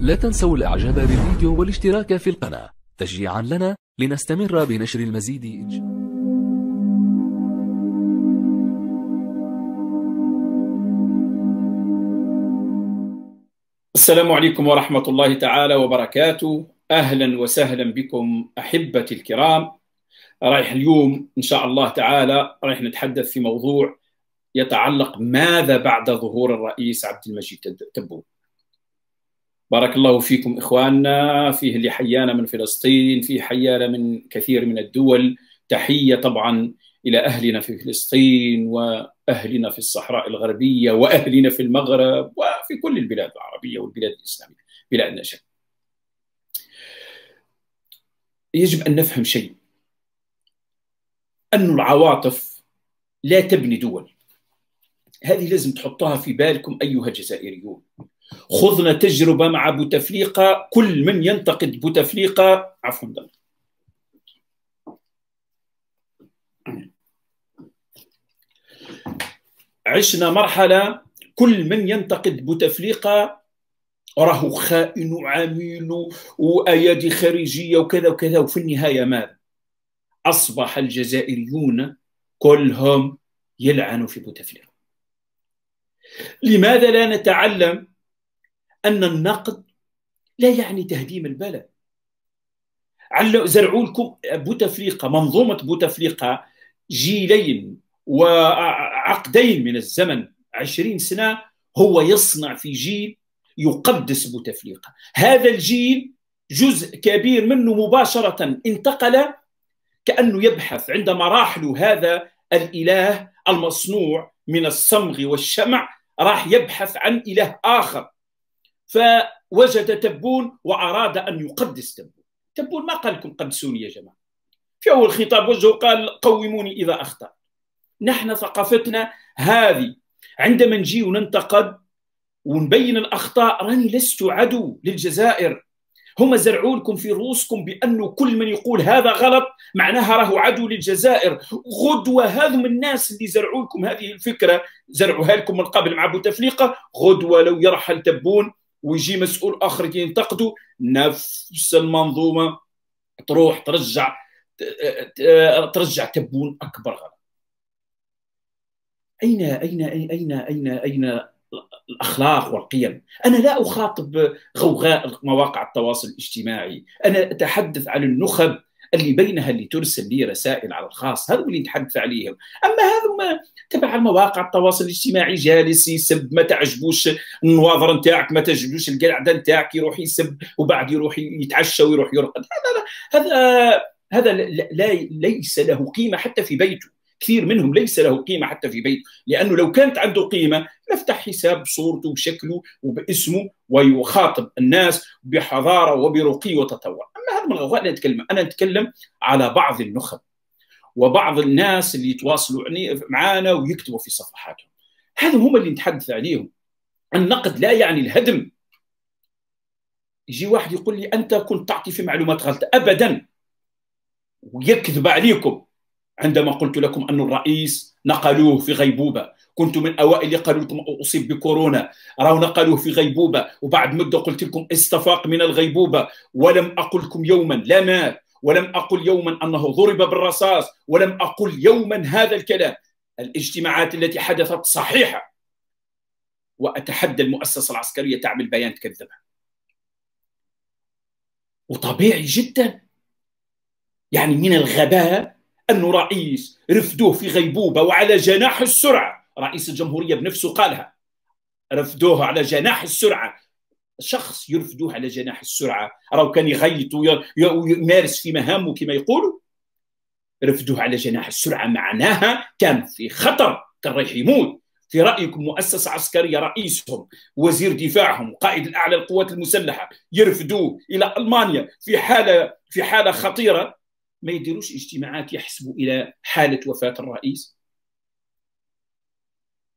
لا تنسوا الاعجاب بالفيديو والاشتراك في القناة تشجيعا لنا لنستمر بنشر المزيد. السلام عليكم ورحمة الله تعالى وبركاته. أهلا وسهلا بكم أحبتي الكرام. رايح اليوم إن شاء الله تعالى رايح نتحدث في موضوع يتعلق ماذا بعد ظهور الرئيس عبد المجيد تبون. بارك الله فيكم إخواننا، فيه اللي حيانا من فلسطين، فيه حيانا من كثير من الدول. تحية طبعا إلى أهلنا في فلسطين وأهلنا في الصحراء الغربية وأهلنا في المغرب وفي كل البلاد العربية والبلاد الإسلامية بلا نشاء. يجب أن نفهم شيء، أن العواطف لا تبني دول. هذه لازم تحطها في بالكم أيها الجزائريون. خضنا تجربة مع بوتفليقة. كل من ينتقد بوتفليقة عفوا عشنا مرحلة كل من ينتقد بوتفليقة راه خائن وعميل وأيادي خارجية وكذا وكذا، وفي النهاية ماذا؟ أصبح الجزائريون كلهم يلعنوا في بوتفليقة. لماذا لا نتعلم أن النقد لا يعني تهديم البلد؟ زرعوا لكم بوتفليقة، منظومة بوتفليقة جيلين وعقدين من الزمن، 20 سنة هو يصنع في جيل يقدس بوتفليقة. هذا الجيل جزء كبير منه مباشرة انتقل، كأنه يبحث عند مراحله هذا الإله المصنوع من الصمغ والشمع، راح يبحث عن إله آخر، فوجد تبون وأراد أن يقدس تبون. تبون ما قال لكم قدسوني يا جماعة؟ في أول خطاب وجهه قال قوموني إذا أخطأ. نحن ثقافتنا هذه عندما نجي وننتقد ونبين الأخطاء، راني لست عدو للجزائر. هم زرعوا لكم في رؤوسكم بأنه كل من يقول هذا غلط معناها راه عدو للجزائر. غدوة هذم الناس اللي زرعوا لكم هذه الفكرة، زرعوها لكم من قبل مع بوتفليقة، غدوة لو يرحل تبون ويجي مسؤول آخر ينتقده، نفس المنظومة تروح ترجع تبون أكبر غلط. أين أين أين أين أين الأخلاق والقيم؟ أنا لا أخاطب غوغاء مواقع التواصل الاجتماعي، أنا أتحدث عن النخب اللي بينها اللي ترسل لي رسائل على الخاص، هذول اللي نتحدث عليهم. أما هذا تبع المواقع التواصل الاجتماعي جالس يسب، ما تعجبوش النواظر نتاعك، ما تعجبوش القعدة نتاعك، يروح يسب وبعد يروح يتعشى ويروح يرقد. هذا ليس له قيمة حتى في بيته. كثير منهم ليس له قيمة حتى في بيته، لأنه لو كانت عنده قيمة يفتح حساب بصورته وشكله وباسمه ويخاطب الناس بحضارة وبرقي وتطور. أما هذا من الغوغاء لا نتكلم، أنا أتكلم على بعض النخب وبعض الناس اللي يتواصلوا معنا ويكتبوا في صفحاتهم، هذا هم اللي نتحدث عليهم. النقد لا يعني الهدم. يجي واحد يقول لي أنت كنت تعطي في معلومات غلطة، أبدا، ويكذب عليكم. عندما قلت لكم أن الرئيس نقلوه في غيبوبة، كنت من أوائل اللي قالوا لكم أصيب بكورونا، راهو نقلوه في غيبوبة، وبعد مدة قلت لكم استفاق من الغيبوبة، ولم أقل لكم يوما لا مات، ولم أقل يوما أنه ضرب بالرصاص، ولم أقل يوما هذا الكلام. الاجتماعات التي حدثت صحيحة، وأتحدى المؤسسة العسكرية تعمل بيان تكذبها، وطبيعي جدا. يعني من الغباء أنه رئيس رفدوه في غيبوبة وعلى جناح السرعة، رئيس الجمهورية بنفسه قالها، رفدوه على جناح السرعة. شخص يرفدوه على جناح السرعة، راهو كان يغيط ويمارس في مهامه كما يقولوا. رفدوه على جناح السرعة معناها كان في خطر، كان رايح يموت. في رأيكم مؤسسة عسكرية رئيسهم وزير دفاعهم قائد الأعلى للقوات المسلحة يرفدوه إلى ألمانيا في حالة خطيرة، ما يديروش اجتماعات يحسبوا إلى حالة وفاة الرئيس؟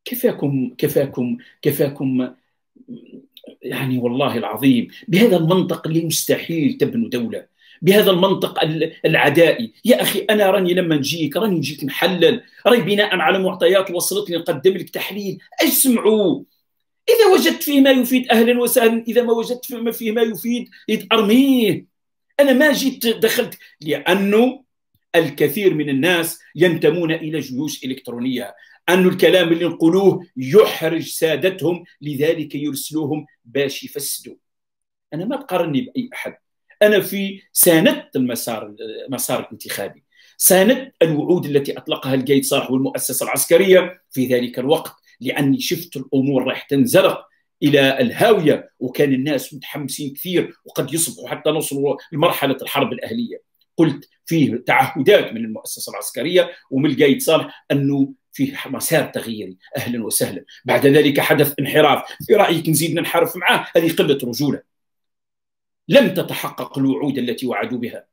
كفاكم كفاكم كفاكم، يعني والله العظيم. بهذا المنطق اللي مستحيل تبنوا دولة، بهذا المنطق العدائي. يا أخي أنا راني نجيك محلل، راني بناء على معطيات وصلتني نقدم لك تحليل. اسمعوا إذا وجدت فيه ما يفيد أهلا وسهلا، إذا ما وجدت فيه ما يفيد ارميه. أنا ما جيت دخلت، لأنه الكثير من الناس ينتمون إلى جيوش إلكترونية، أن الكلام اللي نقولوه يحرج سادتهم لذلك يرسلوهم باش يفسدوا. أنا ما تقارني بأي أحد، أنا في ساندت المسار الانتخابي، ساندت الوعود التي أطلقها القايد صالح والمؤسسة العسكرية في ذلك الوقت، لأني شفت الأمور راح تنزلق إلى الهاوية، وكان الناس متحمسين كثير وقد يصبحوا حتى نوصلوا لمرحلة الحرب الأهلية. قلت فيه تعهدات من المؤسسة العسكرية ومن القايد صالح أنه فيه مسار تغييري، أهلا وسهلا. بعد ذلك حدث انحراف، في رأيك نزيد ننحرف معاه؟ هذه قلة رجولة. لم تتحقق الوعود التي وعدوا بها.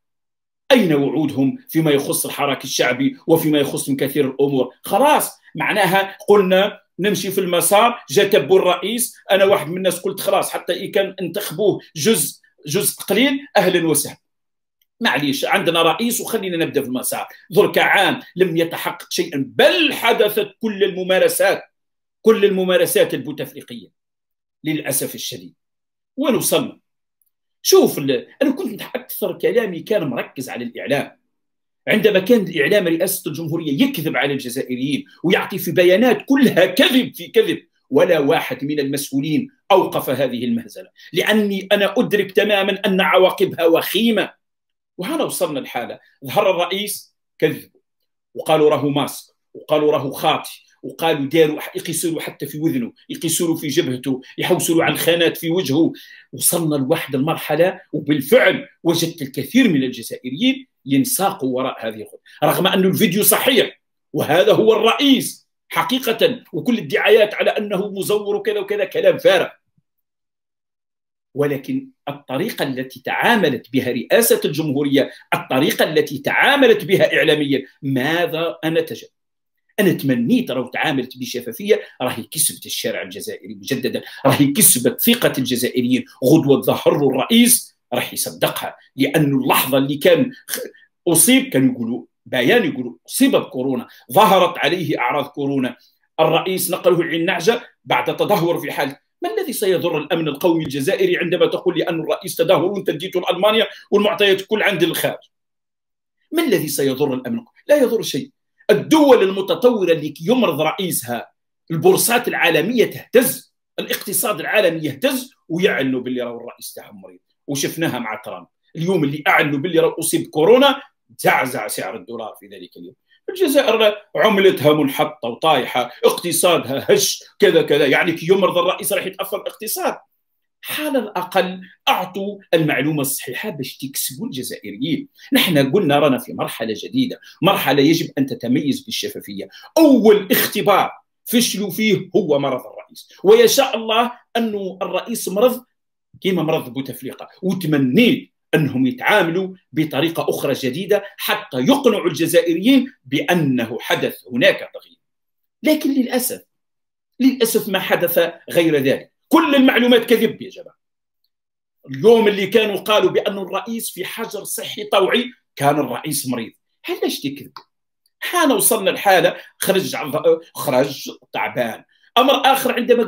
أين وعودهم فيما يخص الحراك الشعبي وفيما يخص من كثير الأمور؟ خلاص، معناها قلنا نمشي في المسار، جا تبون الرئيس، أنا واحد من الناس قلت خلاص حتى إن كان انتخبوه جزء قليل أهلا وسهلا. معليش، عندنا رئيس وخلينا نبدا في المسار. ذرك عام لم يتحقق شيئا، بل حدثت كل الممارسات البوتفليقيه للاسف الشديد. وين وصلنا؟ شوف، انا كنت اكثر كلامي كان مركز على الاعلام. عندما كان الاعلام رئاسه الجمهوريه يكذب على الجزائريين ويعطي في بيانات كلها كذب في كذب، ولا واحد من المسؤولين اوقف هذه المهزله، لاني انا ادرك تماما ان عواقبها وخيمه. وهنا وصلنا الحالة، ظهر الرئيس كذبوا وقالوا راهو ماسك، وقالوا راهو خاطي، وقالوا داروا يقيسوا حتى في وذنه، يقيسوا في جبهته، يحوسوا على الخانات في وجهه. وصلنا لواحد المرحلة، وبالفعل وجدت الكثير من الجزائريين ينساقوا وراء هذه الخطوة، رغم أن الفيديو صحيح وهذا هو الرئيس حقيقة، وكل الدعايات على أنه مزور وكذا وكذا كلام فارغ. ولكن الطريقة التي تعاملت بها رئاسة الجمهورية، الطريقة التي تعاملت بها إعلاميا، ماذا نتج؟ أنا تمنيت لو تعاملت بشفافية، راهي كسبت الشارع الجزائري مجددا، راهي كسبت ثقة الجزائريين. غدوة ظهر الرئيس راح يصدقها، لأن اللحظة اللي كان أصيب كانوا يقولوا بيان، يقولوا أصيب بكورونا، ظهرت عليه أعراض كورونا، الرئيس نقله للنعجة بعد تدهور في حالة. ما الذي سيضر الأمن القومي الجزائري عندما تقول لأن الرئيس تدهور وأنت اديته لألمانيا والمعطيات كل عند الخارج؟ ما الذي سيضر الأمن؟ لا يضر شيء. الدول المتطورة اللي يمرض رئيسها البورصات العالمية تهتز، الاقتصاد العالمي يهتز، ويعلنوا باللي راهو الرئيس تاعهم مريض، وشفناها مع ترامب. اليوم اللي أعلنوا باللي راهو أصيب كورونا زعزع سعر الدولار في ذلك اليوم. الجزائر عملتها منحطة وطايحة، اقتصادها هش كذا كذا، يعني كي يمرض الرئيس راح يتأثر الاقتصاد. على الأقل أعطوا المعلومة الصحيحة باش تكسبوا الجزائريين. نحن قلنا رانا في مرحلة جديدة، مرحلة يجب أن تتميز بالشفافية. أول اختبار فشلوا فيه هو مرض الرئيس، ويشاء الله أنه الرئيس مرض كما مرض بوتفليقة، وتمنيت أنهم يتعاملوا بطريقة أخرى جديدة حتى يقنعوا الجزائريين بأنه حدث هناك تغيير. لكن للأسف ما حدث غير ذلك، كل المعلومات كذب يا جماعة. اليوم اللي كانوا قالوا بأن الرئيس في حجر صحي طوعي، كان الرئيس مريض. علاش تكذب؟ حان وصلنا الحالة، خرج تعبان. أمر آخر عندما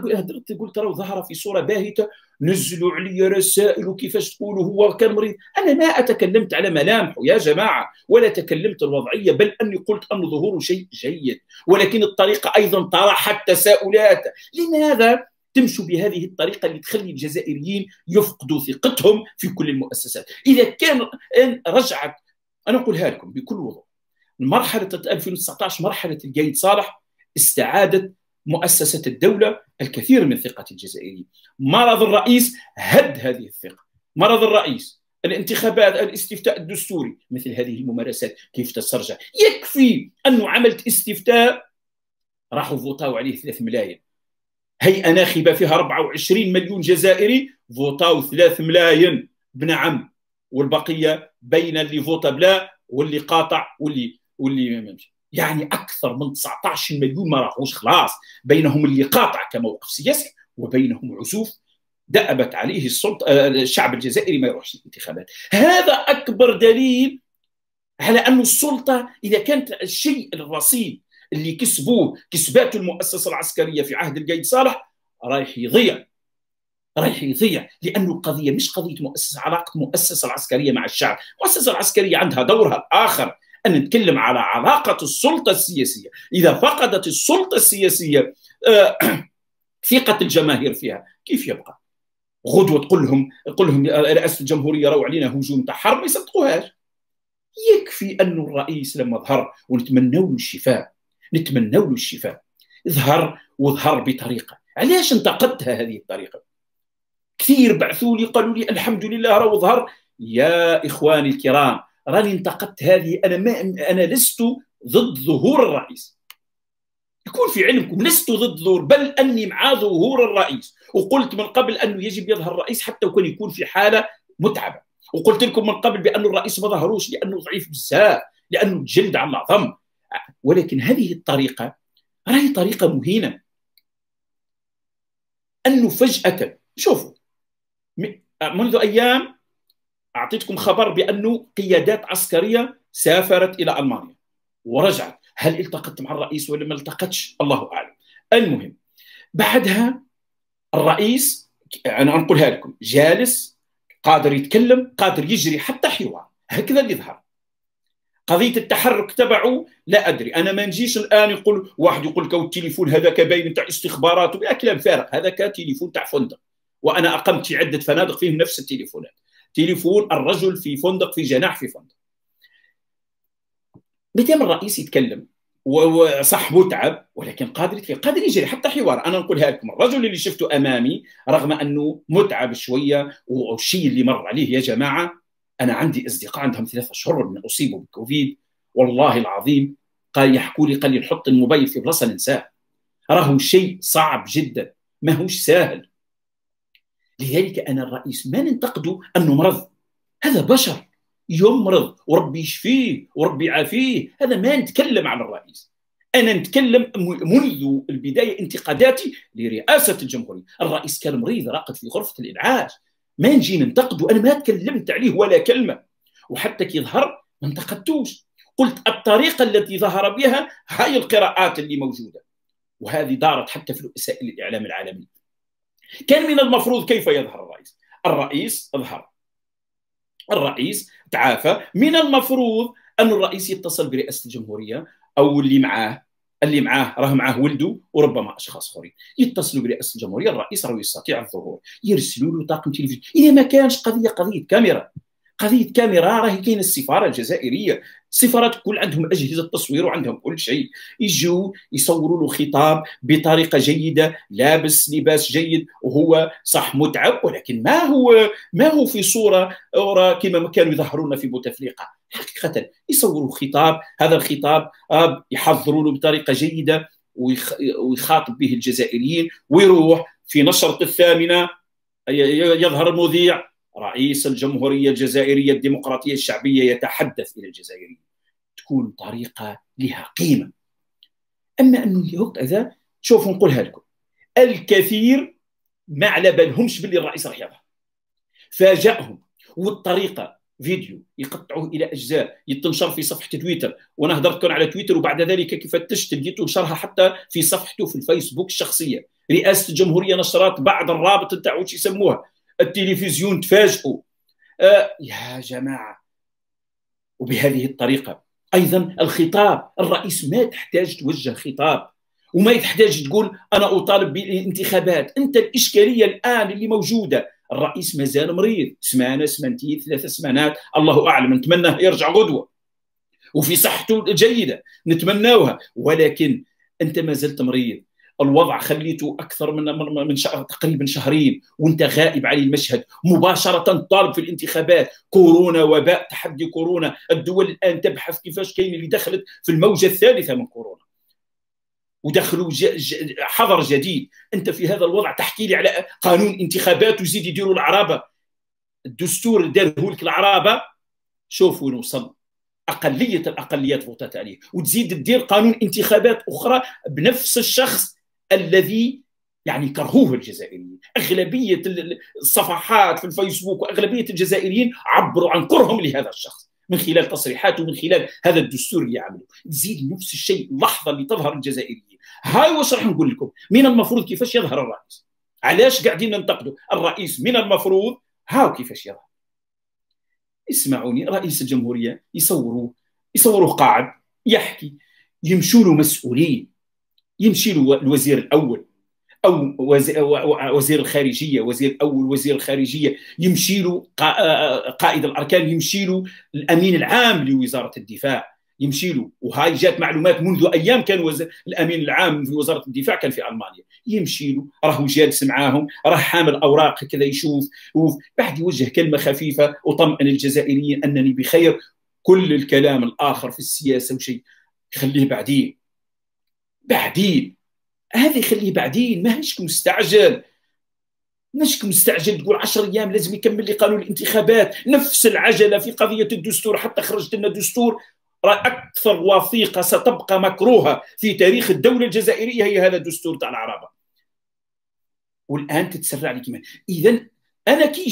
قلت راه ظهر في صورة باهتة، نزلوا علي رسائل وكيفاش تقولوا هو كان مريض. أنا ما أتكلمت على ملامحه يا جماعة، ولا تكلمت الوضعية، بل أني قلت أن ظهوره شيء جيد، ولكن الطريقة أيضا طرحت تساؤلات. لماذا تمشوا بهذه الطريقة اللي تخلي الجزائريين يفقدوا ثقتهم في كل المؤسسات؟ إذا كان رجعت، أنا أقولها لكم بكل وضوح، مرحلة 2019 مرحلة القايد صالح، استعادت مؤسسة الدولة الكثير من ثقة الجزائريين. مرض الرئيس هد هذه الثقة، مرض الرئيس، الانتخابات، الاستفتاء الدستوري، مثل هذه الممارسات كيف تسترجع. يكفي أنه عملت استفتاء راحوا فوطاوا عليه 3 ملايين، هيئة ناخبة فيها 24 مليون جزائري فوطاوا 3 ملايين بنعم، والبقية بين اللي فوطا بلا واللي قاطع واللي ما مشي. يعني أكثر من 19 مليون ما راحوش خلاص، بينهم اللي قاطع كموقف سياسي وبينهم عزوف دأبت عليه الشعب الجزائري ما يروحش الانتخابات. هذا أكبر دليل على أن السلطة، إذا كانت الشيء الرصيد اللي كسبته المؤسسة العسكرية في عهد القايد صالح، رايح يضيع، لأن القضية مش قضية مؤسسة، علاقة مؤسسة العسكرية مع الشعب. المؤسسة العسكرية عندها دورها الآخر، أن نتكلم على علاقة السلطة السياسية. إذا فقدت السلطة السياسية ثقة الجماهير فيها، كيف يبقى؟ غدوة تقول لهم رئاسة الجمهورية راهو علينا هجوم تاع حرب، ما يصدقوهاش. يكفي أن الرئيس لما ظهر، ونتمنوا له الشفاء، ظهر بطريقة. علاش انتقدتها هذه الطريقة؟ كثير بعثوا لي قالوا لي الحمد لله راهو ظهر. يا إخواني الكرام، راني انتقدت هذه. أنا لست ضد ظهور الرئيس، يكون في علمكم، لست ضد ظهور، بل أني مع ظهور الرئيس، وقلت من قبل أنه يجب يظهر الرئيس حتى وكان يكون في حالة متعبة. وقلت لكم من قبل بأن الرئيس ما ظهروش لأنه ضعيف بزاف، لأنه جلد على العظم. ولكن هذه الطريقة راهي طريقة مهينة، أنه فجأة، شوفوا منذ أيام أعطيتكم خبر بأنه قيادات عسكرية سافرت إلى ألمانيا ورجعت. هل التقت مع الرئيس ولا ما التقتش؟ الله أعلم. المهم بعدها الرئيس، أنا أنقلها لكم، جالس قادر يتكلم، قادر يجري حتى حوار، هكذا اللي ظهر. قضية التحرك تبعه لا أدري، أنا ما نجيش الآن يقول واحد يقول لك التليفون هذاك باين تاع استخبارات ولا كلام فارغ، هذاك تليفون تاع فندق، وأنا أقمت في عدة فنادق فيهم نفس التليفونات. تليفون الرجل في فندق، في جناح في فندق. مادام الرئيس يتكلم وصح متعب، ولكن قادر يجري حتى حوار. انا نقولها لكم، الرجل اللي شفته امامي رغم انه متعب شويه والشيء اللي مر عليه، يا جماعه انا عندي اصدقاء عندهم 3 أشهر من اصيبوا بالكوفيد، والله العظيم قال يحكوا لي، قال لي نحط الموبايل في بلاصه ننساه، راهو شيء صعب جدا، ماهوش ساهل. لذلك أنا الرئيس ما ننتقده أنه مرض، هذا بشر يمرض وربي يشفيه وربي يعافيه، هذا ما نتكلم على الرئيس. أنا نتكلم منذ البداية انتقاداتي لرئاسة الجمهورية، الرئيس كان مريض، راقد في غرفة الإنعاش، ما نجي ننتقده، أنا ما تكلمت عليه ولا كلمة، وحتى كي ظهر ما انتقدتوش، قلت الطريقة التي ظهر بها هاي القراءات اللي موجودة، وهذه دارت حتى في وسائل الإعلام العالمي. كان من المفروض كيف يظهر الرئيس؟ الرئيس ظهر، الرئيس تعافى، من المفروض أن الرئيس يتصل برئاسة الجمهورية أو اللي معاه راه معاه ولده وربما أشخاص آخرين، يتصلوا برئاسة الجمهورية، الرئيس راه يستطيع الظهور، يرسلوا له طاقم تلفزيون. إذا ما كانش قضية كاميرا، راهي كاينة السفارة الجزائرية، السفارات كل عندهم أجهزة تصوير وعندهم كل شيء، يجوا يصوروا له خطاب بطريقة جيدة، لابس لباس جيد، وهو صح متعب، ولكن ما هو في صورة كما كانوا يظهرونا في بوتفليقة. حقيقة يصوروا خطاب، هذا الخطاب يحضروا له بطريقة جيدة ويخاطب به الجزائريين، ويروح في نشرة 8 يظهر المذيع رئيس الجمهورية الجزائرية الديمقراطية الشعبية يتحدث إلى الجزائريين. تكون طريقة لها قيمة. أما أنه هكذا، شوفوا نقولها لكم، الكثير ما على بالهمش باللي الرئيس راح يظهر، فاجأهم. والطريقة فيديو يقطعوه إلى أجزاء، يتنشر في صفحة تويتر، وأنا هضرت كان على تويتر، وبعد ذلك كيف فتشت لقيته نشرها حتى في صفحته في الفيسبوك الشخصية. رئاسة الجمهورية نشرات بعد الرابط نتاع واش يسموها، التلفزيون تفاجئوا. يا جماعة، وبهذه الطريقة أيضا الخطاب، الرئيس ما تحتاج توجه خطاب، وما يحتاج تقول أنا أطالب بالانتخابات. أنت الإشكالية الآن اللي موجودة، الرئيس مازال مريض، سمانة سمانتين 3 سمانات الله أعلم، نتمنى يرجع غدوة وفي صحته الجيدة، نتمناوها، ولكن أنت ما زلت مريض. الوضع خليته أكثر من تقريبا 2 شهر، وأنت غائب عن المشهد. مباشرة طالب في الانتخابات، كورونا، وباء، تحدي كورونا، الدول الآن تبحث كيفاش كاين اللي دخلت في الموجة الثالثة من كورونا، ودخلوا حظر جديد. أنت في هذا الوضع تحكي لي على قانون انتخابات وزيد يديروا العرابة، الدستور اللي داره لك العرابة، شوفوا نوصل أقلية الأقليات فوتات عليه، وتزيد تدير قانون انتخابات أخرى بنفس الشخص الذي يعني كرهوه الجزائريين. أغلبية الصفحات في الفيسبوك وأغلبية الجزائريين عبروا عن كرههم لهذا الشخص من خلال تصريحاته ومن خلال هذا الدستور اللي عمله. تزيد نفس الشيء اللحظة اللي تظهر الجزائريين. هاي واش راح نقول لكم، من المفروض كيفاش يظهر الرئيس. علاش قاعدين ننتقدوا الرئيس؟ من المفروض هاو كيفاش يراه. اسمعوني، رئيس الجمهوريه يصوروه قاعد يحكي، يمشوا له مسؤولين، يمشي له الوزير الاول او وزير الخارجيه، وزير اول وزير الخارجيه، يمشي له قائد الاركان، يمشي له الامين العام لوزاره الدفاع، يمشي له. وهاي جات معلومات منذ ايام، كان الامين العام في وزاره الدفاع كان في المانيا، يمشي له، راهو جالس معاهم، راه حامل اوراق كذا، يشوف بعد يوجه كلمه خفيفه وطمئن الجزائريين انني بخير. كل الكلام الاخر في السياسه وشيء خليه بعدين، بعدين هذا خليه بعدين، ماهيش مستعجل. ماهيش مستعجل تقول 10 ايام لازم يكمل لي قانون الانتخابات، نفس العجله في قضيه الدستور، حتى خرجت لنا دستور. أكثر وثيقة ستبقى مكروهة في تاريخ الدولة الجزائرية هي هذا الدستور تاع العرابة، والآن تتسرع لي كمان. إذا أنا كي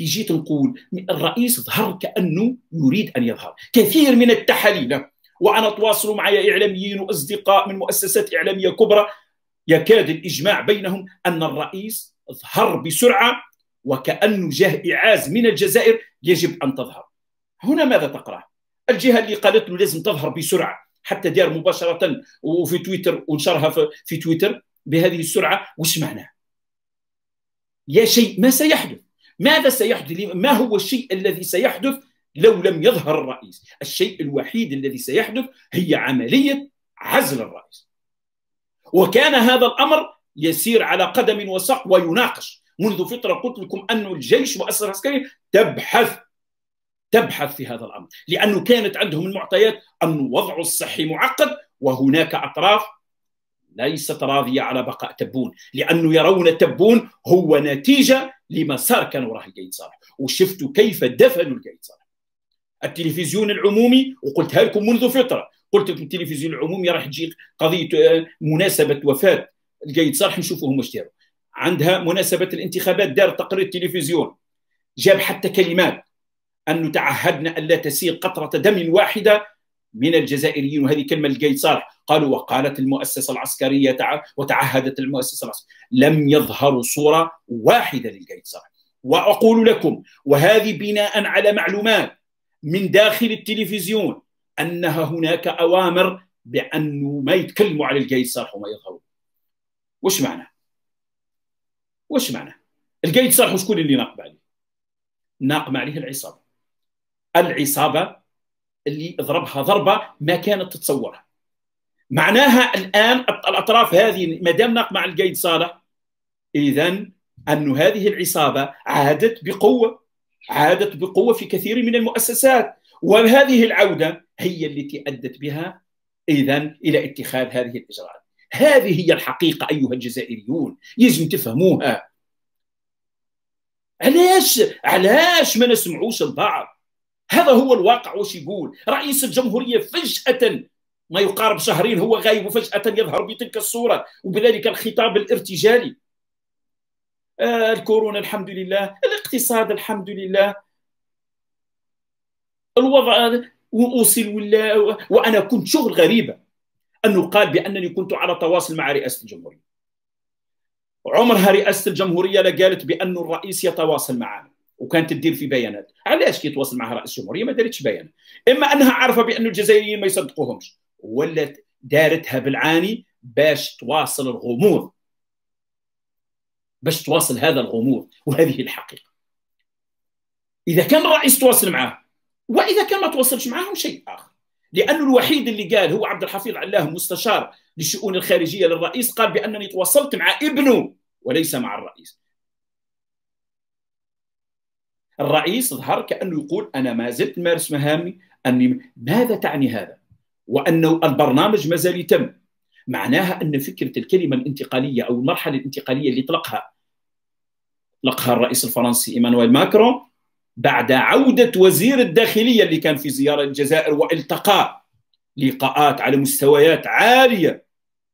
جيت نقول الرئيس ظهر كأنه يريد أن يظهر. كثير من التحاليل، وأنا تواصلوا معي إعلاميين وأصدقاء من مؤسسات إعلامية كبرى، يكاد الإجماع بينهم أن الرئيس ظهر بسرعة وكأنه جاه إعاز من الجزائر يجب أن تظهر. هنا ماذا تقرأ؟ الجهة اللي قالت له لازم تظهر بسرعة، حتى دار مباشرة وفي تويتر ونشرها في تويتر بهذه السرعة. وش معناه؟ يا شيء ما سيحدث، ماذا سيحدث؟ ما هو الشيء الذي سيحدث لو لم يظهر الرئيس؟ الشيء الوحيد الذي سيحدث هي عملية عزل الرئيس. وكان هذا الأمر يسير على قدم وساق ويناقش منذ فترة. قلت لكم أن الجيش مؤسسة عسكرية تبحث في هذا الأمر، لأنه كانت عندهم المعطيات أن وضعه الصحي معقد، وهناك أطراف ليست راضية على بقاء تبون، لأنه يرون تبون هو نتيجة لمسار كانوا راه القايد صالح. وشفتوا كيف دفنوا القايد صالح. التلفزيون العمومي، وقلتها لكم منذ فترة، قلت لكم التلفزيون العمومي راح تجي قضية مناسبة وفاة القايد صالح، نشوفوهم واش داروا. عندها مناسبة الانتخابات دار تقرير تلفزيون، جاب حتى كلمات أن تعهدنا ألا تسير قطرة دم واحدة من الجزائريين، وهذه كلمة القايد صالح. قالوا وقالت المؤسسة العسكرية وتعهدت المؤسسة العسكرية. لم يظهروا صورة واحدة للقايد صالح. وأقول لكم، وهذه بناء على معلومات من داخل التلفزيون، أنها هناك أوامر بأنه ما يتكلموا على القايد صالح وما يظهروا. وش معنى؟ القايد صالح وشكون اللي ناقب عليه؟ ناقم عليه العصابة اللي ضربها ضربة ما كانت تتصورها. معناها الآن الأطراف هذه ما دام ناقمة على القايد صالح، إذا أن هذه العصابة عادت بقوة في كثير من المؤسسات، وهذه العودة هي التي أدت بها إذا إلى اتخاذ هذه الإجراءات. هذه هي الحقيقة أيها الجزائريون، يجب تفهموها. علاش ما نسمعوش البعض؟ هذا هو الواقع. واش يقول رئيس الجمهورية فجأة ما يقارب شهرين هو غايب، وفجأة يظهر بتلك الصورة وبذلك الخطاب الارتجالي. الكورونا الحمد لله، الاقتصاد الحمد لله، الوضع وأوصل ولا. وأنا كنت شغل غريبة أنه قال بأنني كنت على تواصل مع رئاسة الجمهورية. عمرها رئاسة الجمهورية لا قالت بأن الرئيس يتواصل معنا، وكانت تدير في بيانات. علاش كي يتواصل معها رئيس الجمهوريه ما دارتش بيان؟ اما انها عارفه بان الجزائريين ما يصدقوهمش، ولا دارتها بالعاني باش تواصل الغموض، باش تواصل هذا الغموض. وهذه الحقيقه. اذا كان الرئيس تواصل معاه، واذا كان ما تواصلش معاهم شيء اخر، لانه الوحيد اللي قال هو عبد الحفيظ علام، مستشار للشؤون الخارجيه للرئيس، قال بانني تواصلت مع ابنه وليس مع الرئيس. الرئيس ظهر كأنه يقول أنا ما زلت مارس مهامي. أني ماذا تعني هذا؟ وأنه البرنامج ما زال يتم. معناها أن فكرة الكلمة الانتقالية أو المرحلة الانتقالية اللي طلقها الرئيس الفرنسي إيمانويل ماكرون بعد عودة وزير الداخلية اللي كان في زيارة الجزائر، والتقى لقاءات على مستويات عالية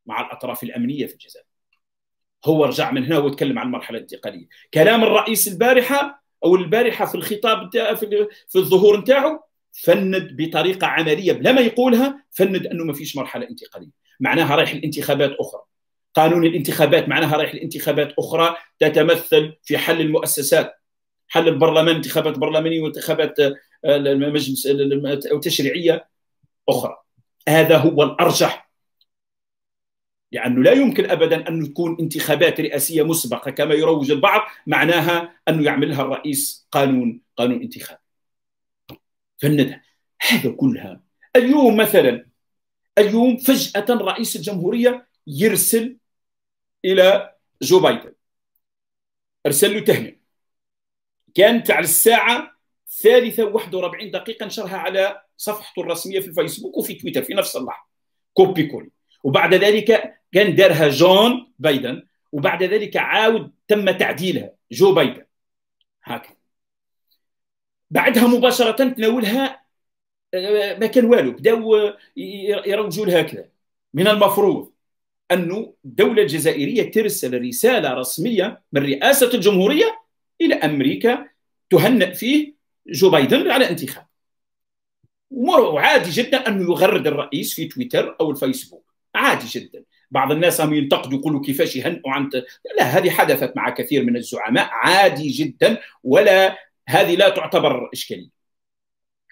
مع الأطراف الأمنية في الجزائر. هو رجع من هنا وتكلم عن المرحلة الانتقالية. كلام الرئيس البارحة في الخطاب في الظهور نتاعو فند بطريقة عملية بلا ما يقولها، فند أنه ما فيش مرحلة انتقالية. معناها رايح الانتخابات أخرى، قانون الانتخابات معناها رايح لانتخابات أخرى تتمثل في حل المؤسسات، حل البرلمان، انتخابات برلمانية وانتخابات المجلس أو تشريعية أخرى. هذا هو الأرجح، لأنه لا يمكن أبدا أن تكون انتخابات رئاسية مسبقة كما يروج البعض، معناها أنه يعملها الرئيس قانون انتخابي. فلنذهب هذا كلها. اليوم مثلا، اليوم فجأة رئيس الجمهورية يرسل إلى جو بايدن، أرسل له تهنئة كانت على الساعة 3:41 نشرها على صفحته الرسمية في الفيسبوك وفي تويتر في نفس اللحظة، كوبي كولي. وبعد ذلك كان دارها جون بايدن، وبعد ذلك عاود تم تعديلها جو بايدن هكذا. بعدها مباشرة تناولها ما كان والو، بداو يروجوا لها هكذا. من المفروض أنه الدولة الجزائرية ترسل رسالة رسمية من رئاسة الجمهورية إلى أمريكا تهنئ فيه جو بايدن على انتخاب، وعادي جدا أنه يغرد الرئيس في تويتر أو الفيسبوك، عادي جدا. بعض الناس هم ينتقدوا يقولوا كيفاش يهنئوا عن لا، هذه حدثت مع كثير من الزعماء، عادي جدا، ولا هذه لا تعتبر إشكالية.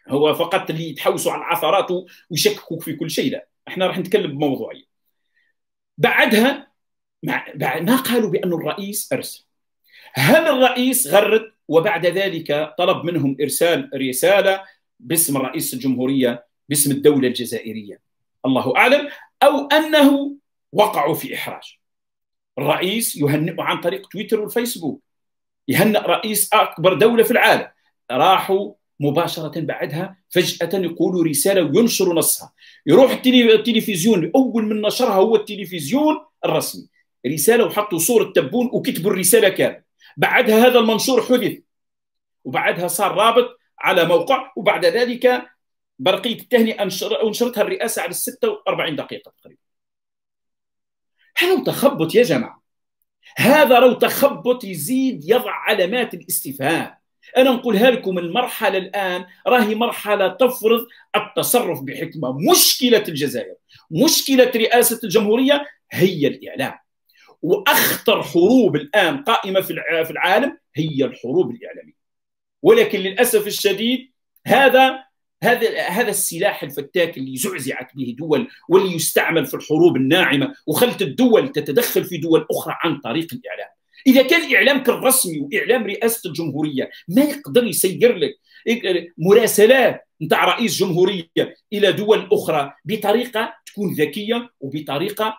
هو فقط اللي يتحوسوا على العثرات ويشككوا في كل شيء، لا، احنا راح نتكلم بموضوعية. بعدها ما قالوا بأن الرئيس أرسل. هل الرئيس غرد وبعد ذلك طلب منهم إرسال رسالة باسم الرئيس الجمهورية باسم الدولة الجزائرية؟ الله أعلم. أو أنه وقعوا في إحراج، الرئيس يهنئ عن طريق تويتر والفيسبوك، يهنئ رئيس أكبر دولة في العالم، راحوا مباشرة بعدها فجأة يقولوا رسالة وينشروا نصها. يروح التلفزيون، أول من نشرها هو التلفزيون الرسمي، رسالة وحطوا صورة تبون وكتبوا الرسالة كامل. بعدها هذا المنشور حذف، وبعدها صار رابط على موقع، وبعد ذلك برقية التهنئة أنشرتها الرئاسة على 46 دقيقة تقريبا. هذا تخبط يا جماعة، هذا رو تخبط يزيد يضع علامات الاستفهام. أنا نقولها لكم، المرحلة الآن راهي مرحلة تفرض التصرف بحكمة. مشكلة الجزائر، مشكلة رئاسة الجمهورية هي الإعلام، وأخطر حروب الآن قائمة في العالم هي الحروب الإعلامية. ولكن للأسف الشديد هذا السلاح الفتاك اللي زعزعت به دول، واللي يستعمل في الحروب الناعمة وخلت الدول تتدخل في دول أخرى عن طريق الإعلام. إذا كان إعلامك الرسمي وإعلام رئاسة الجمهورية ما يقدر يسير لك مراسلات نتاع رئيس جمهورية إلى دول أخرى بطريقة تكون ذكية وبطريقة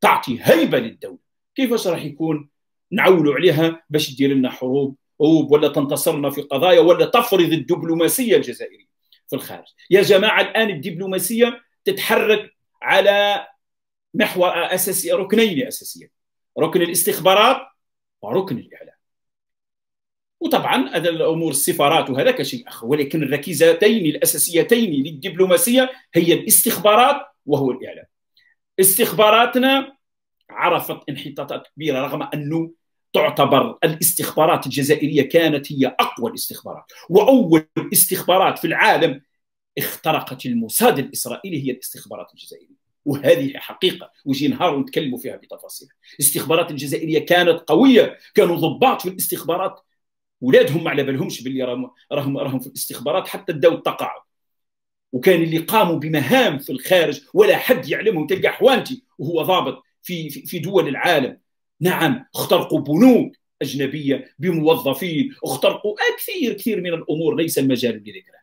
تعطي هيبة للدولة، كيفاش راح يكون نعولوا عليها باش تدير لنا حروب ولا تنتصرنا في قضايا ولا تفرض الدبلوماسية الجزائرية في الخارج؟ يا جماعة الآن الدبلوماسية تتحرك على محور أساسي، ركنين أساسيين، ركن الاستخبارات وركن الإعلام. وطبعا هذا الأمور السفارات وهذا شيء آخر، ولكن الركيزتين الأساسيتين للدبلوماسية هي الاستخبارات وهو الإعلام. استخباراتنا عرفت انحطاطات كبيرة، رغم أنه تعتبر الاستخبارات الجزائرية كانت هي أقوى الاستخبارات، وأول استخبارات في العالم اخترقت الموساد الإسرائيلي هي الاستخبارات الجزائرية، وهذه حقيقة وجي نهار ونتكلموا فيها بتفاصيلها. الاستخبارات الجزائرية كانت قوية، كانوا ضباط في الاستخبارات، ولادهم ما على بالهمش باللي راهم في الاستخبارات حتى داو التقاعد، وكان اللي قاموا بمهام في الخارج ولا حد يعلمهم. تلقى حوانتي وهو ضابط في دول العالم، نعم، اخترقوا بنوك أجنبية بموظفين، اخترقوا كثير من الأمور، ليس المجال بذكرها.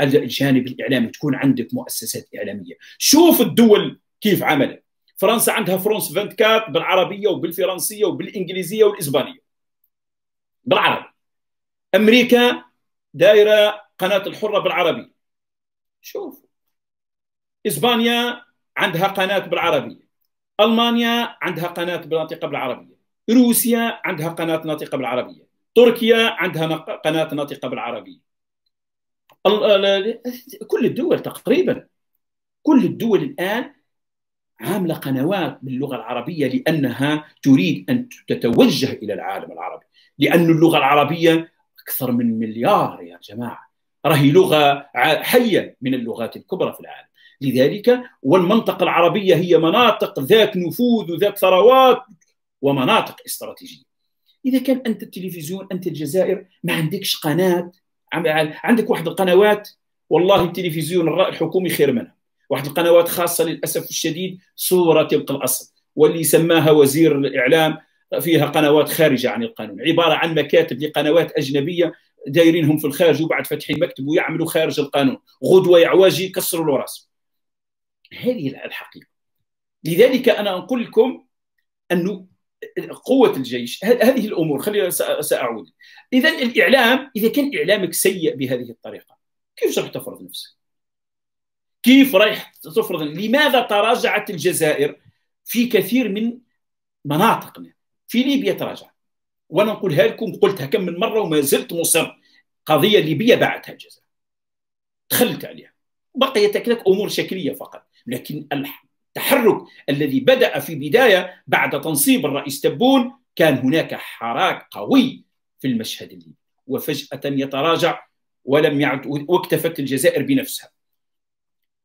الجانب الإعلامي تكون عندك مؤسسات إعلامية. شوف الدول كيف عملت، فرنسا عندها فرانس 24 بالعربية وبالفرنسية وبالإنجليزية والإسبانية بالعربي. أمريكا دايرة قناة الحرة بالعربية، شوف. إسبانيا عندها قناة بالعربية، ألمانيا عندها قناة ناطقة بالعربية، روسيا عندها قناة ناطقة بالعربية، تركيا عندها قناة ناطقة بالعربية. كل الدول تقريبا، كل الدول الآن عاملة قنوات باللغة العربية، لأنها تريد أن تتوجه إلى العالم العربي، لأن اللغة العربية أكثر من 1 مليار يا جماعة، راهي لغة حية من اللغات الكبرى في العالم. لذلك. والمنطقة العربية هي مناطق ذات نفوذ وذات ثروات ومناطق استراتيجية. إذا كان أنت التلفزيون، أنت الجزائر ما عندكش قناة، عندك واحد القنوات والله التلفزيون الحكومي خير منها، واحد القنوات خاصة للأسف الشديد صورة تلقى الأصل، واللي سماها وزير الإعلام فيها قنوات خارجة عن القانون، عبارة عن مكاتب لقنوات أجنبية دايرينهم في الخارج وبعد فاتحين مكتب ويعملوا خارج القانون، غدوة يعواجي يكسروا له راسه. هذه الحقيقة. لذلك أنا أقول لكم أنه قوة الجيش، هذه الأمور خلينا سأعود. إذا الإعلام، إذا كان إعلامك سيء بهذه الطريقة، كيف راح تفرض نفسك؟ كيف رايح تفرض؟ لماذا تراجعت الجزائر في كثير من مناطقنا؟ في ليبيا تراجع، وانا نقولها لكم، قلتها كم من مره وما زلت مصر، قضيه ليبيا باعتها الجزائر، تخلت عليها، بقيت هكذاك امور شكليه فقط. لكن التحرك الذي بدا في بدايه بعد تنصيب الرئيس تبون، كان هناك حراك قوي في المشهد الليبي، وفجاه يتراجع ولم يعد، واكتفت الجزائر بنفسها.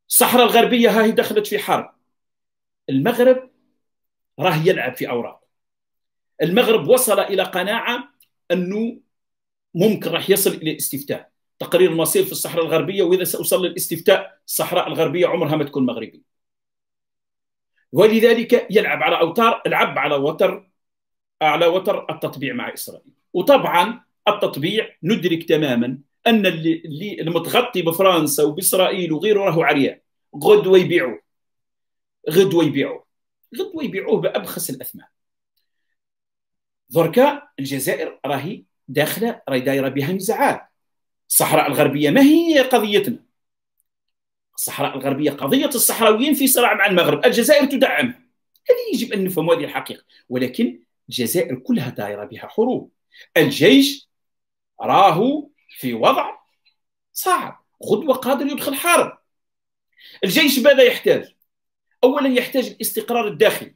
الصحراء الغربيه هاي دخلت في حرب، المغرب راه يلعب في اوراق، المغرب وصل إلى قناعة أنه ممكن راح يصل إلى الاستفتاء، تقرير المصير في الصحراء الغربية، وإذا سأوصل للاستفتاء الصحراء الغربية عمرها ما تكون مغربية. ولذلك يلعب على أوتار، العب على وتر التطبيع مع إسرائيل. وطبعا التطبيع ندرك تماما أن اللي المتغطي بفرنسا وبإسرائيل وغيره راهو عريان، غدوة يبيعوه بأبخس الأثمان. ذركا الجزائر راهي داخله، راهي دايره بها نزاعات. الصحراء الغربيه ما هي قضيتنا. الصحراء الغربيه قضيه الصحراويين في صراع مع المغرب، الجزائر تدعمها. هذه يجب ان نفهم هذه الحقيقه، ولكن الجزائر كلها دايره بها حروب. الجيش راهو في وضع صعب، غدوه قادر يدخل حرب. الجيش ماذا يحتاج؟ اولا يحتاج الاستقرار الداخلي،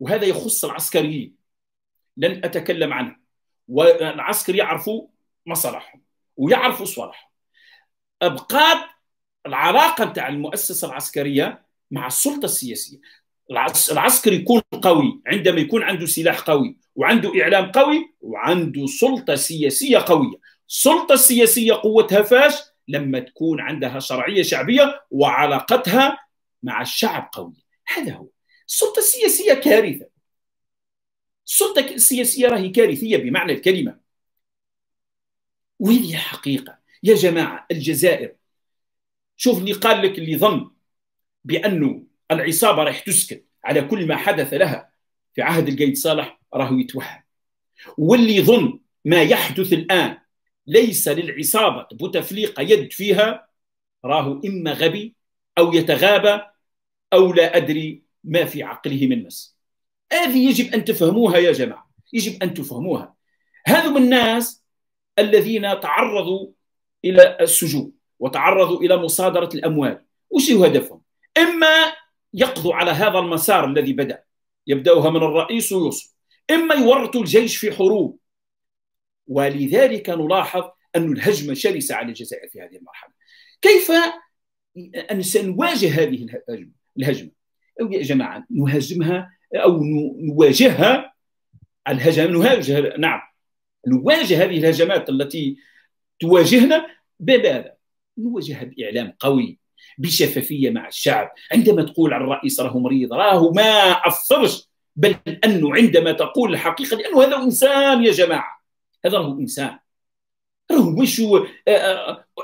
وهذا يخص العسكريين، لن أتكلم عنه. والعسكر يعرفوا مصالحهم ويعرفوا صالحهم. أبقاء العلاقة تاع المؤسسة العسكرية مع السلطة السياسية. العسكر يكون قوي عندما يكون عنده سلاح قوي وعنده إعلام قوي وعنده سلطة سياسية قوية. السلطة السياسية قوتها فاش؟ لما تكون عندها شرعية شعبية وعلاقتها مع الشعب قوية. هذا هو. السلطة السياسية كارثة. السلطة السياسية راهي كارثية بمعنى الكلمة، وهذه حقيقة يا جماعة. الجزائر، شوف اللي قال لك، اللي ظن بأنه العصابة راح تسكت على كل ما حدث لها في عهد القايد صالح راهو يتوهم، واللي ظن ما يحدث الآن ليس للعصابة بوتفليقة يد فيها راهو إما غبي أو يتغابى أو لا أدري ما في عقله من مس. هذه يجب أن تفهموها يا جماعة، يجب أن تفهموها. هذو الناس الذين تعرضوا إلى السجون وتعرضوا إلى مصادرة الأموال، وش هو هدفهم؟ إما يقضوا على هذا المسار الذي بدأ، يبدأوها من الرئيس ويوصل، إما يورطوا الجيش في حروب. ولذلك نلاحظ أن الهجمة شرسة على الجزائر في هذه المرحلة. كيف أن سنواجه هذه الهجمة؟ أو يا جماعة نهاجمها أو نواجهها نواجه هذه الهجمات التي تواجهنا بماذا؟ نواجهها بإعلام قوي، بشفافية مع الشعب. عندما تقول على الرئيس راه مريض، راه ما أثرش، بل أنه عندما تقول الحقيقة، لأنه هذا إنسان يا جماعة، هذا راه إنسان، راه مش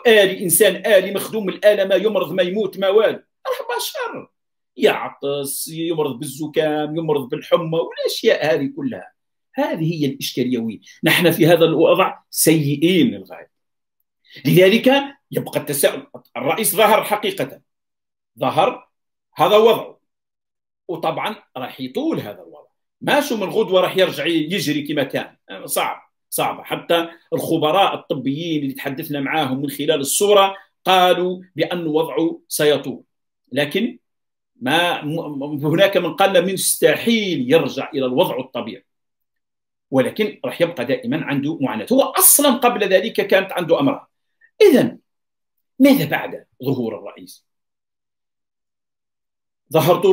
آلي، إنسان آلي مخدوم الآلة، ما يمرض ما يموت ما والو، راه بشر يعطس، يمرض بالزكام، يمرض بالحمى، والاشياء هذه كلها. هذه هي الاشكاليه. وين نحن في هذا الوضع سيئين للغايه. لذلك يبقى التساؤل. الرئيس ظهر حقيقه، ظهر هذا وضعه، وطبعا راح يطول هذا الوضع، ماشي من غدوه راح يرجع يجري كما كان. صعبه. حتى الخبراء الطبيين اللي تحدثنا معاهم من خلال الصوره قالوا بان وضعه سيطول، لكن ما هناك من قال مستحيل يرجع إلى الوضع الطبيعي، ولكن راح يبقى دائما عنده معاناة. هو أصلا قبل ذلك كانت عنده أمراض. إذن ماذا بعد ظهور الرئيس؟ ظهر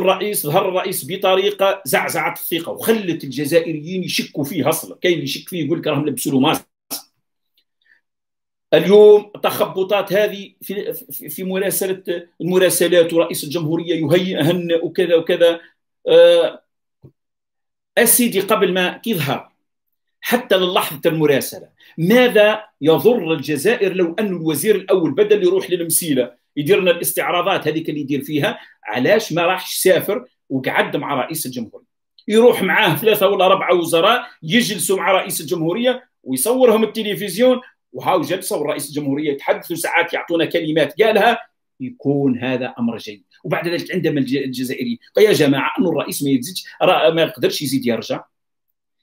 الرئيس بطريقه زعزعت الثقه وخلت الجزائريين يشكوا فيه اصلا، كاين اللي يشك فيه يقول لك راهم لبسوا له ماسك. اليوم تخبطات هذه في المراسلات ورئيس الجمهوريه يهيئهن وكذا وكذا. السيدي قبل ما تظهر حتى للحظه المراسله، ماذا يضر الجزائر لو أن الوزير الاول بدل يروح للمسيله يدير لنا الاستعراضات هذيك اللي يدير فيها، علاش ما راحش سافر وقعد مع رئيس الجمهوريه؟ يروح معاه 3 ولا 4 وزراء يجلسوا مع رئيس الجمهوريه ويصورهم التلفزيون، وهاو جلسه ورئيس الجمهوريه يتحدثوا ساعات يعطونا كلمات قالها، يكون هذا امر جيد. وبعد ذلك عندما الجزائري يا جماعه انه الرئيس ما يقدرش يزيد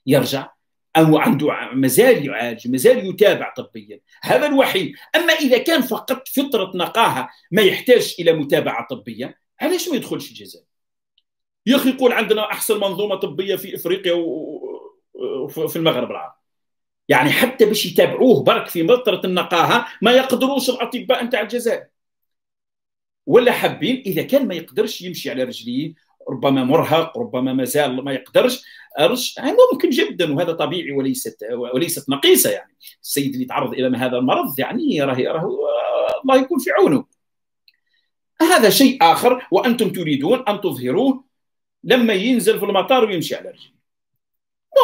يرجع او عنده مازال يعالج، مازال يتابع طبيا، هذا الوحيد. اما اذا كان فقط فطره نقاهه ما يحتاج الى متابعه طبيه، علاش ما يدخلش الجزائر؟ يا اخي يقول عندنا احسن منظومه طبيه في افريقيا وفي المغرب العربي، يعني حتى باش يتابعوه برك في فتره النقاهه ما يقدروش الاطباء نتاع الجزائر. ولا حابين اذا كان ما يقدرش يمشي على رجليه، ربما مرهق، ربما مازال ما يقدرش، يعني ممكن جدا وهذا طبيعي وليست نقيصه، يعني السيد اللي يتعرض الى هذا المرض يعني راه الله يكون في عونه. هذا شيء اخر وانتم تريدون ان تظهروه لما ينزل في المطار ويمشي على رجله.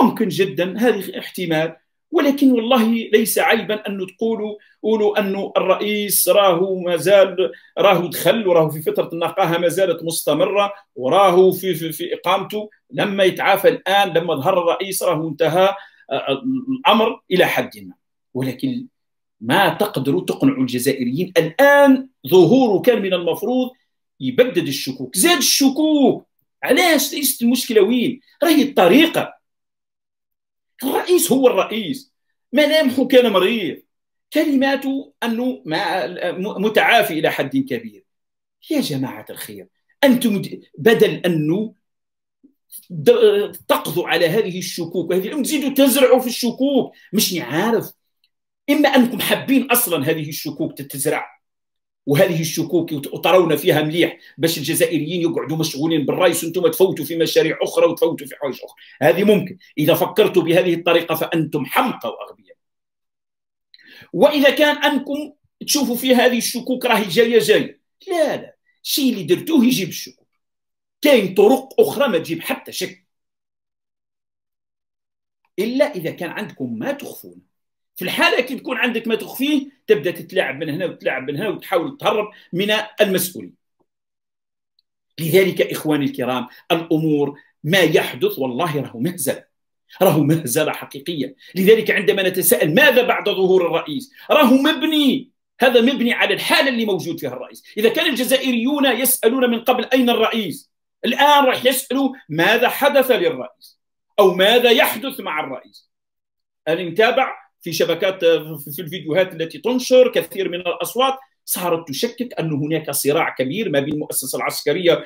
ممكن جدا هذه احتمال، ولكن والله ليس عيبا ان تقولوا انه الرئيس راهو دخل وراهو في فتره النقاهه ما زالت مستمره وراهو في اقامته، لما يتعافى الان لما ظهر الرئيس راهو انتهى الامر الى حد ما. ولكن ما تقدروا تقنعوا الجزائريين الان، ظهوره كان من المفروض يبدد الشكوك، زاد الشكوك. علاش؟ ليست المشكله وين، راهي الطريقه. الرئيس هو الرئيس، ملامحه كان مريض، كلماته انه متعافي الى حد كبير. يا جماعه الخير، انتم بدل انه تقضوا على هذه الشكوك وهذه تزيدوا تزرعوا في الشكوك، مش عارف، اما انكم حابين اصلا هذه الشكوك تتزرع وهذه الشكوك وترون فيها مليح باش الجزائريين يقعدوا مشغولين بالرئيس وانتم تفوتوا في مشاريع اخرى وتفوتوا في حوايج اخرى. هذه ممكن اذا فكرتوا بهذه الطريقه فانتم حمقى واغبياء. واذا كان انكم تشوفوا في هذه الشكوك راهي جايه، لا، الشيء اللي درتوه يجيب الشكوك. كاين طرق اخرى ما تجيب حتى شك، الا اذا كان عندكم ما تخفون. في الحالة كي تكون عندك ما تخفيه تبدأ تتلاعب من هنا وتتلاعب من هنا وتحاول تهرب من المسؤولية. لذلك إخواني الكرام، الأمور ما يحدث والله راهو مهزلة حقيقية. لذلك عندما نتساءل ماذا بعد ظهور الرئيس، راهو مبني، هذا مبني على الحالة اللي موجود فيها الرئيس. إذا كان الجزائريون يسألون من قبل أين الرئيس، الآن راح يسألوا ماذا حدث للرئيس أو ماذا يحدث مع الرئيس. أنا نتابع في شبكات، في الفيديوهات التي تنشر، كثير من الأصوات صارت تشكك أن هناك صراع كبير ما بين المؤسسة العسكرية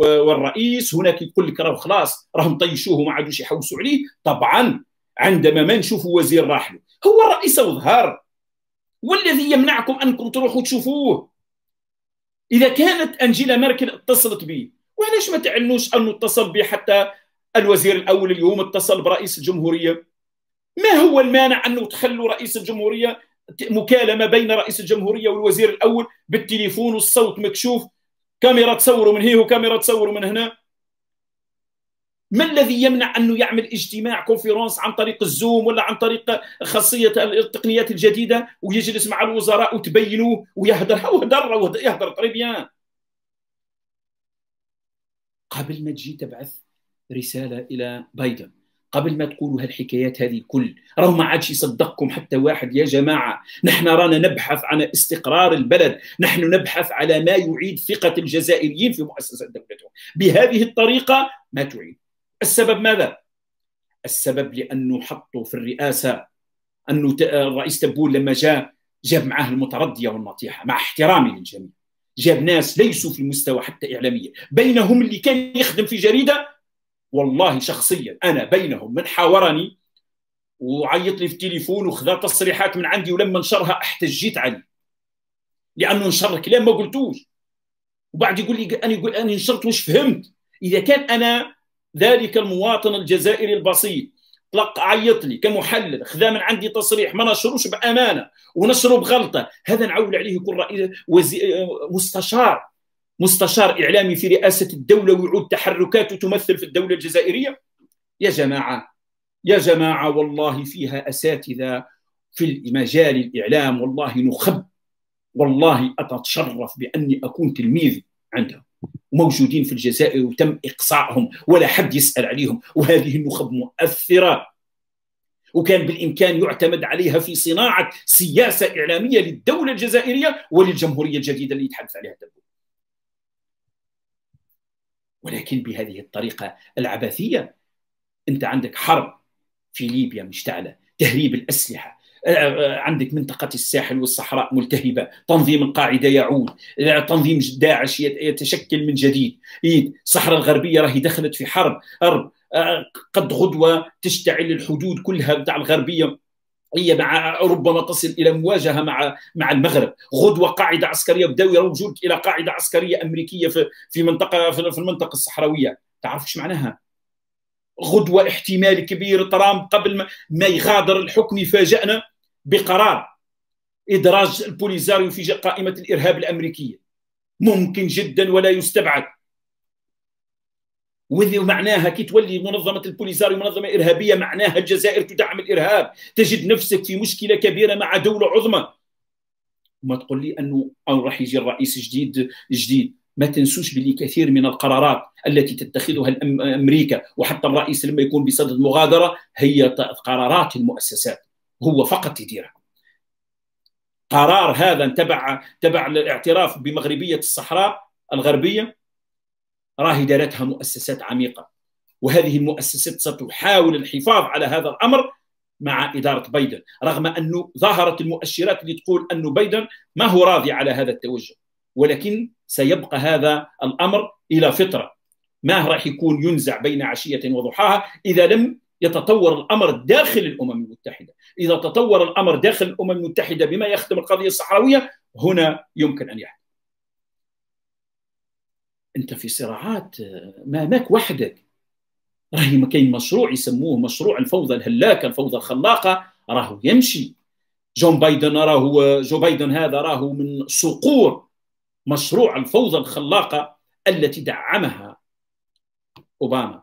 والرئيس. هناك يقول لك راهو خلاص راهم طيشوه ما عادوش يحوسوا عليه. طبعا عندما ما نشوفوا وزير راح له، هو الرئيس ظهر، والذي يمنعكم أنكم تروحوا تشوفوه؟ إذا كانت أنجيلا ميركل اتصلت به، وعلاش ما تعلنوش أنه اتصل به؟ حتى الوزير الأول اليوم اتصل برئيس الجمهورية، ما هو المانع أنه تخلوا رئيس الجمهورية مكالمة بين رئيس الجمهورية والوزير الأول بالتليفون والصوت مكشوف، كاميرا تصور من هنا وكاميرا تصور من هنا؟ ما الذي يمنع أنه يعمل اجتماع كونفرنس عن طريق الزوم ولا عن طريق خاصية التقنيات الجديدة ويجلس مع الوزراء وتبينوه ويهدر طريبيان؟ قبل ما تجي تبعث رسالة إلى بايدن، قبل ما تقولوا هالحكايات هذه كل، راهو ما عادش يصدقكم حتى واحد. يا جماعه، نحن رانا نبحث عن استقرار البلد، نحن نبحث على ما يعيد ثقه الجزائريين في مؤسسات دولتهم. بهذه الطريقه ما تعيد. السبب ماذا؟ السبب لانه حطوا في الرئاسه، انه الرئيس تبون لما جاب معاه المترديه والنطيحه، مع احترامي للجميع، جاب ناس ليسوا في المستوى حتى اعلاميا، بينهم اللي كان يخدم في جريده. والله شخصيا انا بينهم من حاورني وعيط لي في التليفون وخذا تصريحات من عندي، ولما نشرها احتجيت عليه لانه نشر كلام ما قلتوش، وبعد يقول لي انا نشرت وش فهمت. اذا كان انا ذلك المواطن الجزائري البسيط طلق عيط لي كمحلل خذا من عندي تصريح ما نشروش بامانه ونشره بغلطه، هذا نعول عليه يكون رئيس مستشار اعلامي في رئاسه الدوله ويعود تحركات تمثل في الدوله الجزائريه. يا جماعه يا جماعه والله فيها اساتذه في مجال الاعلام، والله نخب، والله اتشرف باني اكون تلميذ عندهم وموجودين في الجزائر وتم اقصائهم ولا حد يسال عليهم، وهذه النخب مؤثره وكان بالامكان يعتمد عليها في صناعه سياسه اعلاميه للدوله الجزائريه وللجمهوريه الجديده اللي يتحدث عليها تبون. ولكن بهذه الطريقه العبثيه انت عندك حرب في ليبيا مشتعله، تهريب الاسلحه، عندك منطقة الساحل والصحراء ملتهبة، تنظيم القاعدة يعود، تنظيم داعش يتشكل من جديد، الصحراء الغربية راهي دخلت في حرب قد غدوة تشتعل الحدود كلها بتاع الغربية، هي مع ربما تصل إلى مواجهة مع المغرب، غدوة قاعدة عسكرية بدأوا يروجوك إلى قاعدة عسكرية أمريكية في المنطقة الصحراوية، تعرف ايش معناها؟ غدوة احتمال كبير ترامب قبل ما يغادر الحكم يفاجئنا بقرار إدراج البوليزاريو في قائمة الإرهاب الأمريكية، ممكن جدا ولا يستبعد. ومعناها كي تولي منظمة البوليزاريو منظمة إرهابية معناها الجزائر تدعم الإرهاب، تجد نفسك في مشكلة كبيرة مع دولة عظمى. وما تقول لي أنه راح يجي الرئيس جديد. ما تنسوش باللي كثير من القرارات التي تتخذها أمريكا وحتى الرئيس لما يكون بصدد مغادرة هي قرارات المؤسسات، هو فقط يديرها. قرار هذا تبع الاعتراف بمغربية الصحراء الغربية راهي دارتها مؤسسات عميقة، وهذه المؤسسات ستحاول الحفاظ على هذا الأمر مع إدارة بايدن، رغم أنه ظهرت المؤشرات اللي تقول أنه بايدن ما هو راضي على هذا التوجه، ولكن سيبقى هذا الأمر إلى فترة ما راح يكون ينزع بين عشية وضحاها إذا لم يتطور الأمر داخل الأمم المتحدة. إذا تطور الأمر داخل الأمم المتحدة بما يخدم القضية الصحراوية هنا يمكن أن يحدث. أنت في صراعات ماك وحدك، راهي ما كاين مشروع يسموه مشروع الفوضى الهلاكة، الفوضى الخلاقة، راهو يمشي. جو بايدن هذا راهو من صقور مشروع الفوضى الخلاقة التي دعمها أوباما،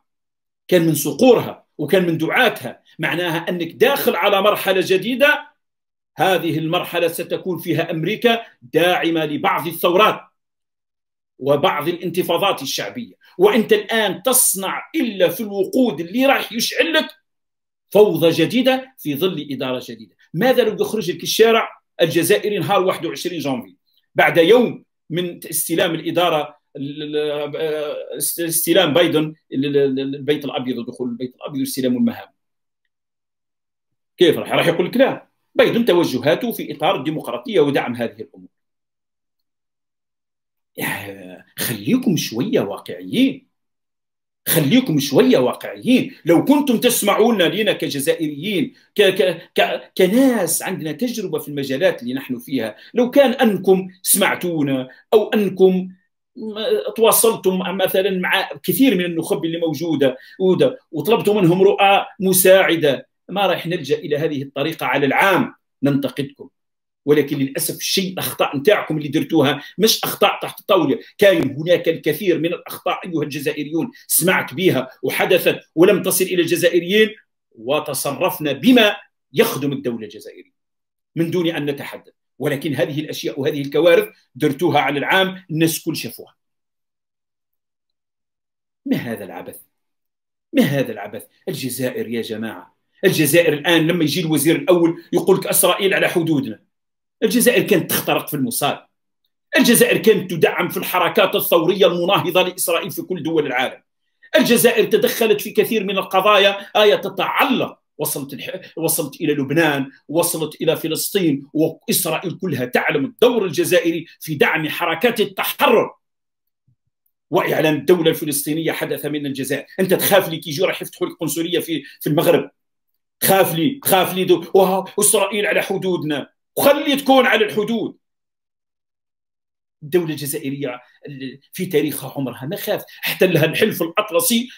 كان من صقورها وكان من دعاتها. معناها أنك داخل على مرحلة جديدة، هذه المرحلة ستكون فيها أمريكا داعمة لبعض الثورات وبعض الانتفاضات الشعبية، وأنت الآن تصنع إلا في الوقود اللي راح يشعل لك فوضى جديدة في ظل إدارة جديدة. ماذا لو يخرج لك الشارع الجزائري نهار 21 جانفي بعد يوم من استلام الإدارة، استلام بايدن البيت الأبيض ودخول البيت الأبيض واستلام المهام؟ كيف راح يقول لك لا، بايدن توجهاته في إطار الديمقراطية ودعم هذه الأمور. خليكم شوية واقعيين، خليكم شوية واقعيين. لو كنتم تسمعون لنا كجزائريين كناس عندنا تجربة في المجالات اللي نحن فيها، لو كان أنكم سمعتونا أو أنكم تواصلتم مثلا مع كثير من النخب اللي موجودة وطلبتوا منهم رؤى مساعدة، ما راح نلجأ إلى هذه الطريقة على العام ننتقدكم. ولكن للأسف الشيء الأخطاء نتاعكم اللي درتوها مش أخطاء تحت الطاولة، كان هناك الكثير من الأخطاء أيها الجزائريون سمعت بها وحدثت ولم تصل إلى الجزائريين، وتصرفنا بما يخدم الدولة الجزائرية من دون أن نتحدث. ولكن هذه الأشياء وهذه الكوارث درتوها على العام، الناس كل شافوها. ما هذا العبث؟ الجزائر يا جماعة، الجزائر الآن لما يجي الوزير الأول يقول لك إسرائيل على حدودنا. الجزائر كانت تخترق في الموساد، الجزائر كانت تدعم في الحركات الثورية المناهضة لإسرائيل في كل دول العالم، الجزائر تدخلت في كثير من القضايا تتعلق، وصلت إلى لبنان، وصلت إلى فلسطين، وإسرائيل كلها تعلم الدور الجزائري في دعم حركات التحرر. وإعلان الدولة الفلسطينية حدث من الجزائر. أنت تخاف لي كي يجوا راح يفتحوا القنصلية في المغرب، خاف لي وإسرائيل على حدودنا، وخلي تكون على الحدود. الدولة الجزائرية في تاريخها عمرها ما خافت، احتلها الحلف الأطلسي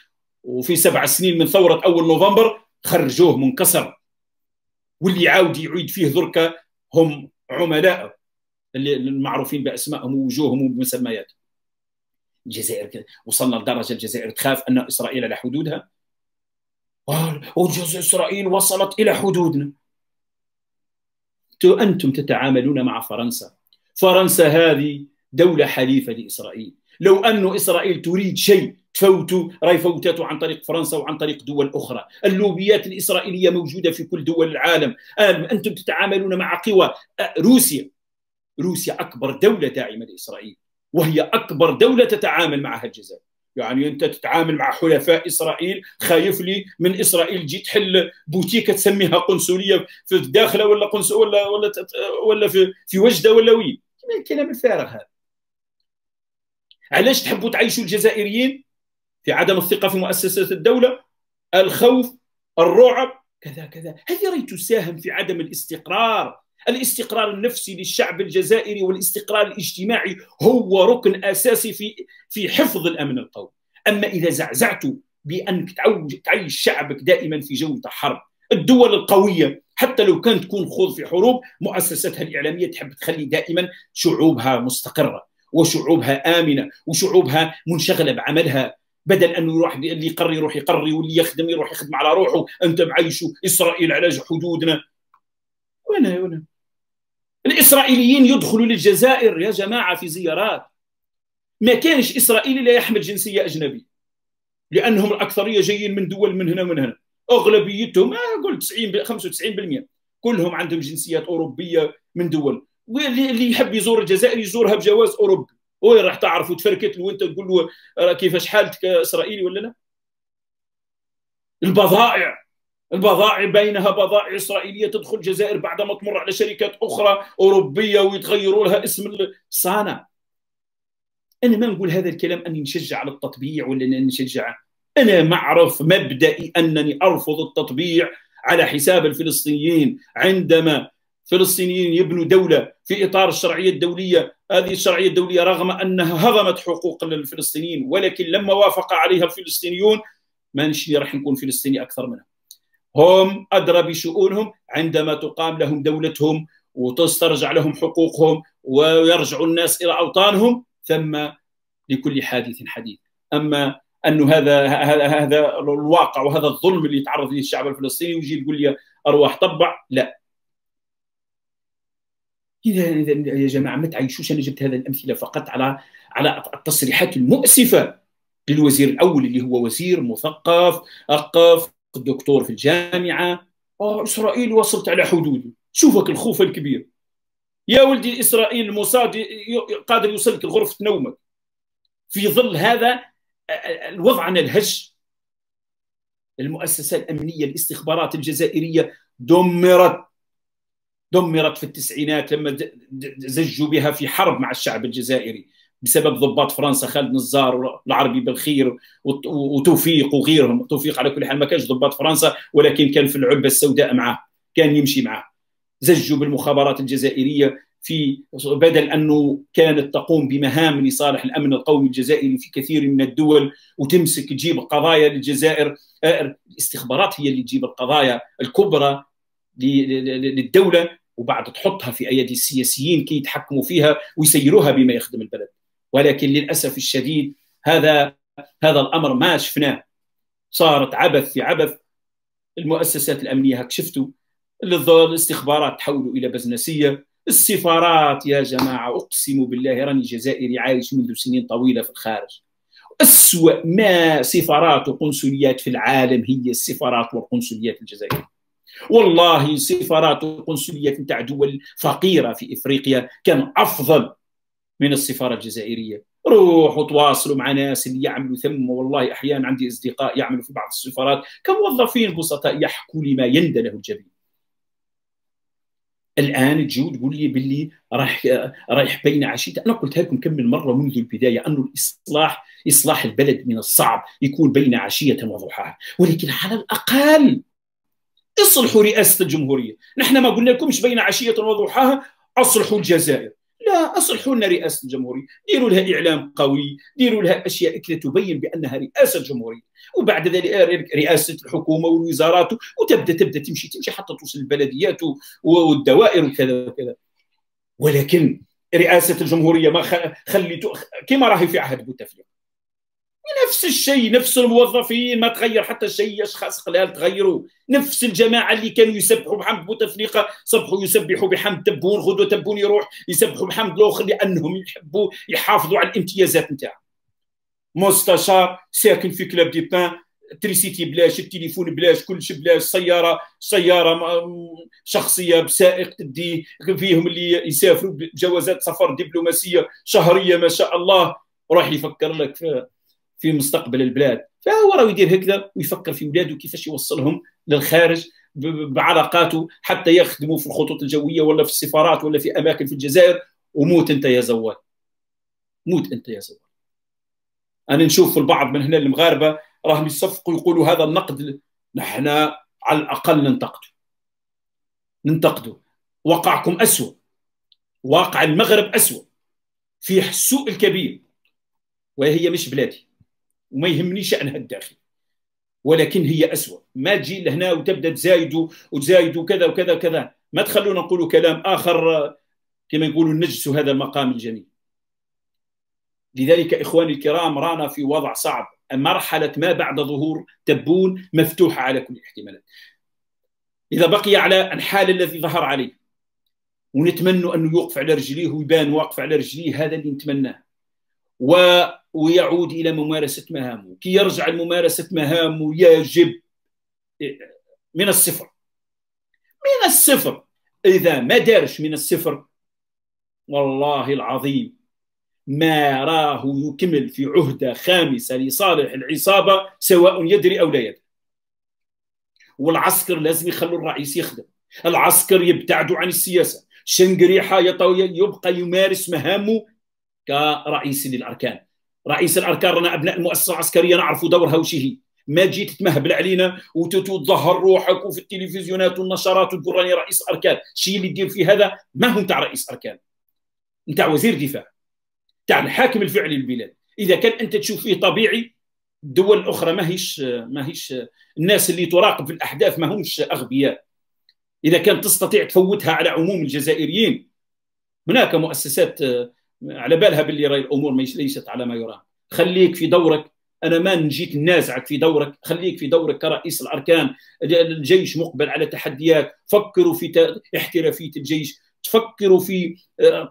وفي 7 سنين من ثورة أول نوفمبر خرجوه منكسر، واللي عاود يعيد فيه ذركة هم عملاء المعروفين بأسمائهم ووجوههم وبمسمياتهم. الجزائر وصلنا لدرجة الجزائر تخاف أن إسرائيل على حدودها، إسرائيل وصلت إلى حدودنا. أنتم تتعاملون مع فرنسا، فرنسا هذه دولة حليفة لإسرائيل، لو أن إسرائيل تريد شيء تفوتوا راي فوتاتوا عن طريق فرنسا وعن طريق دول أخرى. اللوبيات الإسرائيلية موجودة في كل دول العالم. أنتم تتعاملون مع قوى. روسيا أكبر دولة داعمة لإسرائيل وهي أكبر دولة تتعامل معها الجزائر. يعني أنت تتعامل مع حلفاء إسرائيل، خايف لي من إسرائيل جي تحل بوتيكة تسميها قنصلية في الداخلة ولا قنصل ولا في وجدة ولا وين؟ الكلام الفارغ هذا. علاش تحبوا تعيشوا الجزائريين في عدم الثقة في مؤسسات الدولة، الخوف، الرعب، كذا كذا. هذه راهي تساهم في عدم الاستقرار النفسي للشعب الجزائري، والاستقرار الاجتماعي هو ركن أساسي في حفظ الأمن القومي. أما إذا زعزعت بأن تعيش شعبك دائما في جو حرب، الدول القوية حتى لو كانت تكون خوض في حروب مؤسساتها الإعلامية تحب تخلي دائما شعوبها مستقرة وشعوبها آمنة وشعوبها منشغلة بعملها، بدل أنه يروح اللي يقري يروح يقري واللي يخدم يروح يخدم على روحه. أنت معيشوا إسرائيل على حدودنا. وين الإسرائيليين يدخلوا للجزائر يا جماعة في زيارات، ما كانش إسرائيلي لا يحمل جنسية أجنبية، لأنهم الأكثرية جايين من دول من هنا ومن هنا، أغلبيتهم قلت 95% كلهم عندهم جنسيات أوروبية من دول. واللي يحب يزور الجزائر يزورها بجواز أوروبي، وين راح تعرفوا تفركت له وأنت تقول له كيفاش حالتك إسرائيلي ولا لا؟ البضائع بينها بضائع إسرائيلية تدخل الجزائر بعدما تمر على شركات أخرى أوروبية ويتغيروا لها اسم الصانع. أنا ما نقول هذا الكلام أني نشجع على التطبيع ولا أني نشجع، أنا معرف مبدئي أنني أرفض التطبيع على حساب الفلسطينيين. عندما فلسطينيين يبنوا دولة في إطار الشرعية الدولية، هذه الشرعية الدولية رغم أنها هضمت حقوق الفلسطينيين، ولكن لما وافق عليها الفلسطينيون مانيش راح نكون فلسطيني أكثر منهم، هم أدرى بشؤونهم. عندما تقام لهم دولتهم وتسترجع لهم حقوقهم ويرجع الناس إلى أوطانهم، ثم لكل حادث حديث. أما أنه هذا الواقع وهذا الظلم اللي يتعرض له الشعب الفلسطيني ويجي يقول لي أرواح طبع، لا. إذا يا جماعة ما تعيشوش. أنا جبت هذه الأمثلة فقط على التصريحات المؤسفة للوزير الأول اللي هو وزير مثقف أقف الدكتور في الجامعة، إسرائيل وصلت على حدودي. شوفك الخوف الكبير يا ولدي، إسرائيل الموساد قادر يوصلك لغرفة نومك. في ظل هذا الوضعنا الهش، المؤسسة الأمنية الاستخبارات الجزائرية دمرت في التسعينات لما زجوا بها في حرب مع الشعب الجزائري بسبب ضباط فرنسا خالد نزار والعربي بالخير وتوفيق وغيرهم. توفيق على كل حال ما كانش ضباط فرنسا، ولكن كان في العلبة السوداء معاه، كان يمشي معاه. زجوا بالمخابرات الجزائرية بدل أنه كانت تقوم بمهام لصالح الأمن القومي الجزائري في كثير من الدول وتمسك تجيب قضايا للجزائر. الاستخبارات هي اللي تجيب القضايا الكبرى للدولة وبعد تحطها في أيدي السياسيين كي يتحكموا فيها ويسيروها بما يخدم البلد. ولكن للأسف الشديد هذا الأمر ما شفناه، صارت عبث في عبث. المؤسسات الأمنية كشفتوا، الاستخبارات تحولوا إلى بزنسية، السفارات يا جماعة أقسم بالله راني جزائري عايش منذ سنين طويلة في الخارج، أسوأ ما سفارات وقنصليات في العالم هي السفارات والقنصليات الجزائرية. والله سفارات وقنصليات نتاع دول فقيرة في إفريقيا كان أفضل من السفارة الجزائرية. روحوا تواصلوا مع ناس اللي يعملوا ثم، والله أحيانا عندي أصدقاء يعملوا في بعض السفارات كموظفين بسطاء يحكوا لي ما يندى له الجبين. الآن تجي تقول لي باللي رايح بين عشية. أنا قلت لكم كم من مرة منذ البداية أن إصلاح البلد من الصعب يكون بين عشية وضحاها، ولكن على الأقل اصلحوا رئاسة الجمهورية. نحن ما قلنا لكمش بين عشية وضحاها أصلحوا الجزائر، لا، أصلحوا لنا رئاسة الجمهورية، ديروا لها إعلام قوي، ديروا لها أشياء كي تبين بأنها رئاسة جمهورية، وبعد ذلك رئاسة الحكومة والوزارات، وتبدأ تمشي حتى توصل البلديات والدوائر وكذا وكذا. ولكن رئاسة الجمهورية ما خليتوا كما راهي في عهد بوتفليقة، نفس الشيء، نفس الموظفين، ما تغير حتى شيء، اشخاص قلال تغيروا، نفس الجماعه اللي كانوا يسبحوا بحمد بوتفليقه صبحوا يسبحوا بحمد تبون، غدوه تبون يروح يسبحوا بحمد الاخر لانهم يحبوا يحافظوا على الامتيازات نتاعهم. مستشار ساكن في كلاب دي بان، تريسيتي بلاش، التليفون بلاش، كلش بلاش، سياره شخصيه بسائق تديه، فيهم اللي يسافروا بجوازات سفر دبلوماسيه شهريه ما شاء الله، راح يفكر لك في مستقبل البلاد. فهو راه يدير هكذا ويفكر في ولاده كيفاش يوصلهم للخارج بعلاقاته حتى يخدموا في الخطوط الجويه ولا في السفارات ولا في اماكن في الجزائر. وموت انت يا زوال، موت انت يا زوال. انا نشوف البعض من هنا المغاربه راهم يصفقوا يقولوا هذا النقد، نحن على الاقل ننتقده. وقعكم اسوء، واقع المغرب اسوء، فيه السوء الكبير، وهي مش بلادي وما يهمني شأنها الداخلي، ولكن هي أسوأ. ما تجي لهنا وتبدأ تزايدوا كذا وكذا وكذا. ما تخلونا نقولوا كلام آخر كما يقولوا نجس هذا المقام الجميل. لذلك إخواني الكرام، رانا في وضع صعب. مرحلة ما بعد ظهور تبون مفتوحة على كل الاحتمالات إذا بقي على الحال الذي ظهر عليه، ونتمنى أنه يوقف على رجليه ويبان واقف على رجليه، هذا اللي نتمناه، ويعود إلى ممارسة مهامه. كي يرجع لممارسة مهامه يجب من الصفر، من الصفر. إذا ما دارش من الصفر والله العظيم ما راه يكمل في عهدة خامسة لصالح العصابة، سواء يدري أو لا يدري. والعسكر لازم يخلوا الرئيس يخدم، العسكر يبتعدوا عن السياسة. شنقريحة يبقى يمارس مهامه كرئيس للأركان. رئيس الأركان رانا أبناء المؤسسة العسكرية، نعرفوا دورها وش هي. ما تجي تتمهبل علينا وتتظهر روحك وفي التلفزيونات والنشرات وتقول راني رئيس أركان. الشيء اللي تدير فيه هذا ما هو نتاع رئيس أركان، نتاع وزير دفاع، نتاع الحاكم الفعلي للبلاد. إذا كان أنت تشوف فيه طبيعي، الدول الأخرى ماهيش الناس اللي تراقب في الأحداث ما همش أغبياء. إذا كان تستطيع تفوتها على عموم الجزائريين، هناك مؤسسات على بالها باللي راي الامور ليست على ما يرام. خليك في دورك، انا ما نجيت نازعك في دورك، خليك في دورك كرئيس الاركان. الجيش مقبل على تحديات، فكروا في احترافيه الجيش، تفكروا في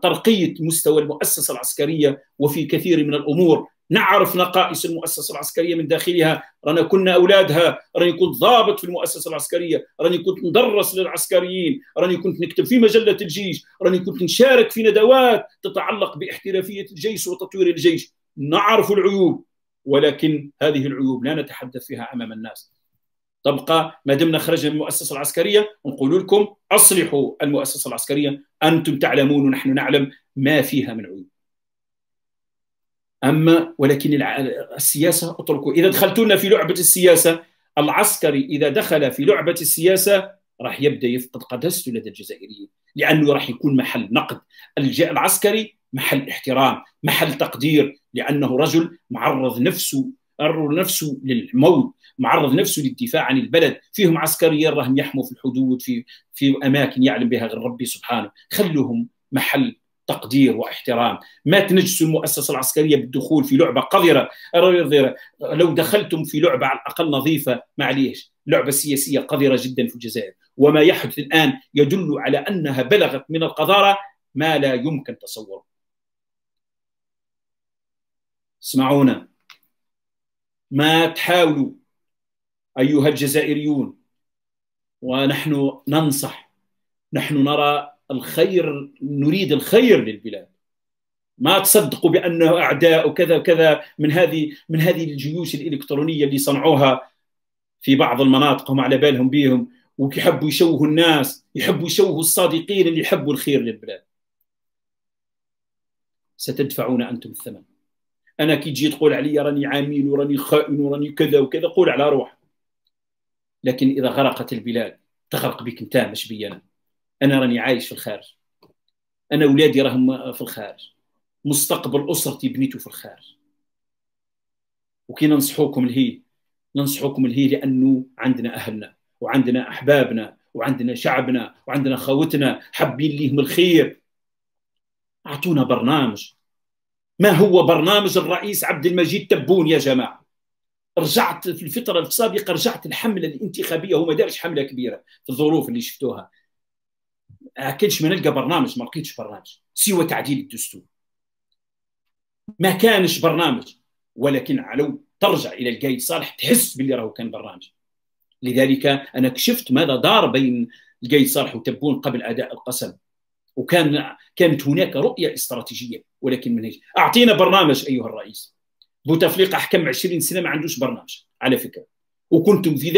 ترقيه مستوى المؤسسه العسكريه وفي كثير من الامور. نعرف نقائص المؤسسه العسكريه من داخلها، رانا كنا اولادها، راني كنت ضابط في المؤسسه العسكريه، راني كنت ندرس للعسكريين، راني كنت نكتب في مجله الجيش، راني كنت نشارك في ندوات تتعلق باحترافيه الجيش وتطوير الجيش. نعرف العيوب، ولكن هذه العيوب لا نتحدث فيها امام الناس. تبقى ما دمنا خرجنا من المؤسسه العسكريه، نقول لكم اصلحوا المؤسسه العسكريه، انتم تعلمون ونحن نعلم ما فيها من عيوب. أما ولكن السياسة اتركوا. إذا دخلتونا في لعبة السياسة، العسكري إذا دخل في لعبة السياسة راح يبدأ يفقد قدسته لدى الجزائريين، لأنه راح يكون محل نقد. العسكري محل احترام، محل تقدير، لأنه رجل معرض نفسه للموت، معرض نفسه للدفاع عن البلد. فيهم عسكريين راهم يحموا في الحدود، في أماكن يعلم بها غير ربي سبحانه. خلوهم محل تقدير واحترام. ما تنجسوا المؤسسة العسكرية بالدخول في لعبة قذرة. لو دخلتم في لعبة على الأقل نظيفة، معليش، لعبة سياسية قذرة جدا في الجزائر، وما يحدث الآن يدل على أنها بلغت من القذارة ما لا يمكن تصوره. اسمعونا، ما تحاولوا أيها الجزائريون، ونحن ننصح، نحن نرى الخير، نريد الخير للبلاد. ما تصدقوا بأنه أعداء وكذا وكذا من هذه الجيوش الإلكترونية اللي صنعوها في بعض المناطق، هم على بالهم بيهم، ويحبوا يشوهوا الناس، يحبوا يشوهوا الصادقين اللي يحبوا الخير للبلاد. ستدفعون أنتم الثمن. أنا كي تجي تقول علي راني عامل وراني خائن وراني كذا وكذا، قول على روحك. لكن إذا غرقت البلاد تغرق بك أنت، مش بي أنا راني عايش في الخارج، انا اولادي راهم في الخارج، مستقبل اسرتي بنيته في الخارج. وكي ننصحوكم لهي ننصحوكم لهي لانه عندنا اهلنا وعندنا احبابنا وعندنا شعبنا وعندنا خوتنا حابين ليهم الخير. اعطونا برنامج. ما هو برنامج الرئيس عبد المجيد تبون يا جماعه؟ رجعت في الفتره السابقه، رجعت الحمله الانتخابيه، هو ما دارش حمله كبيره في الظروف اللي شفتوها. ما كانش ما نلقى برنامج، ما لقيتش برنامج سوى تعديل الدستور. ما كانش برنامج، ولكن علو ترجع الى القايد صالح تحس باللي راهو كان برنامج. لذلك انا كشفت ماذا دار بين القايد صالح وتبون قبل اداء القسم، وكانت هناك رؤيه استراتيجيه ولكن منهج. اعطينا برنامج ايها الرئيس. بوتفليقة حكم 20 سنه ما عندوش برنامج على فكره، وكنتم في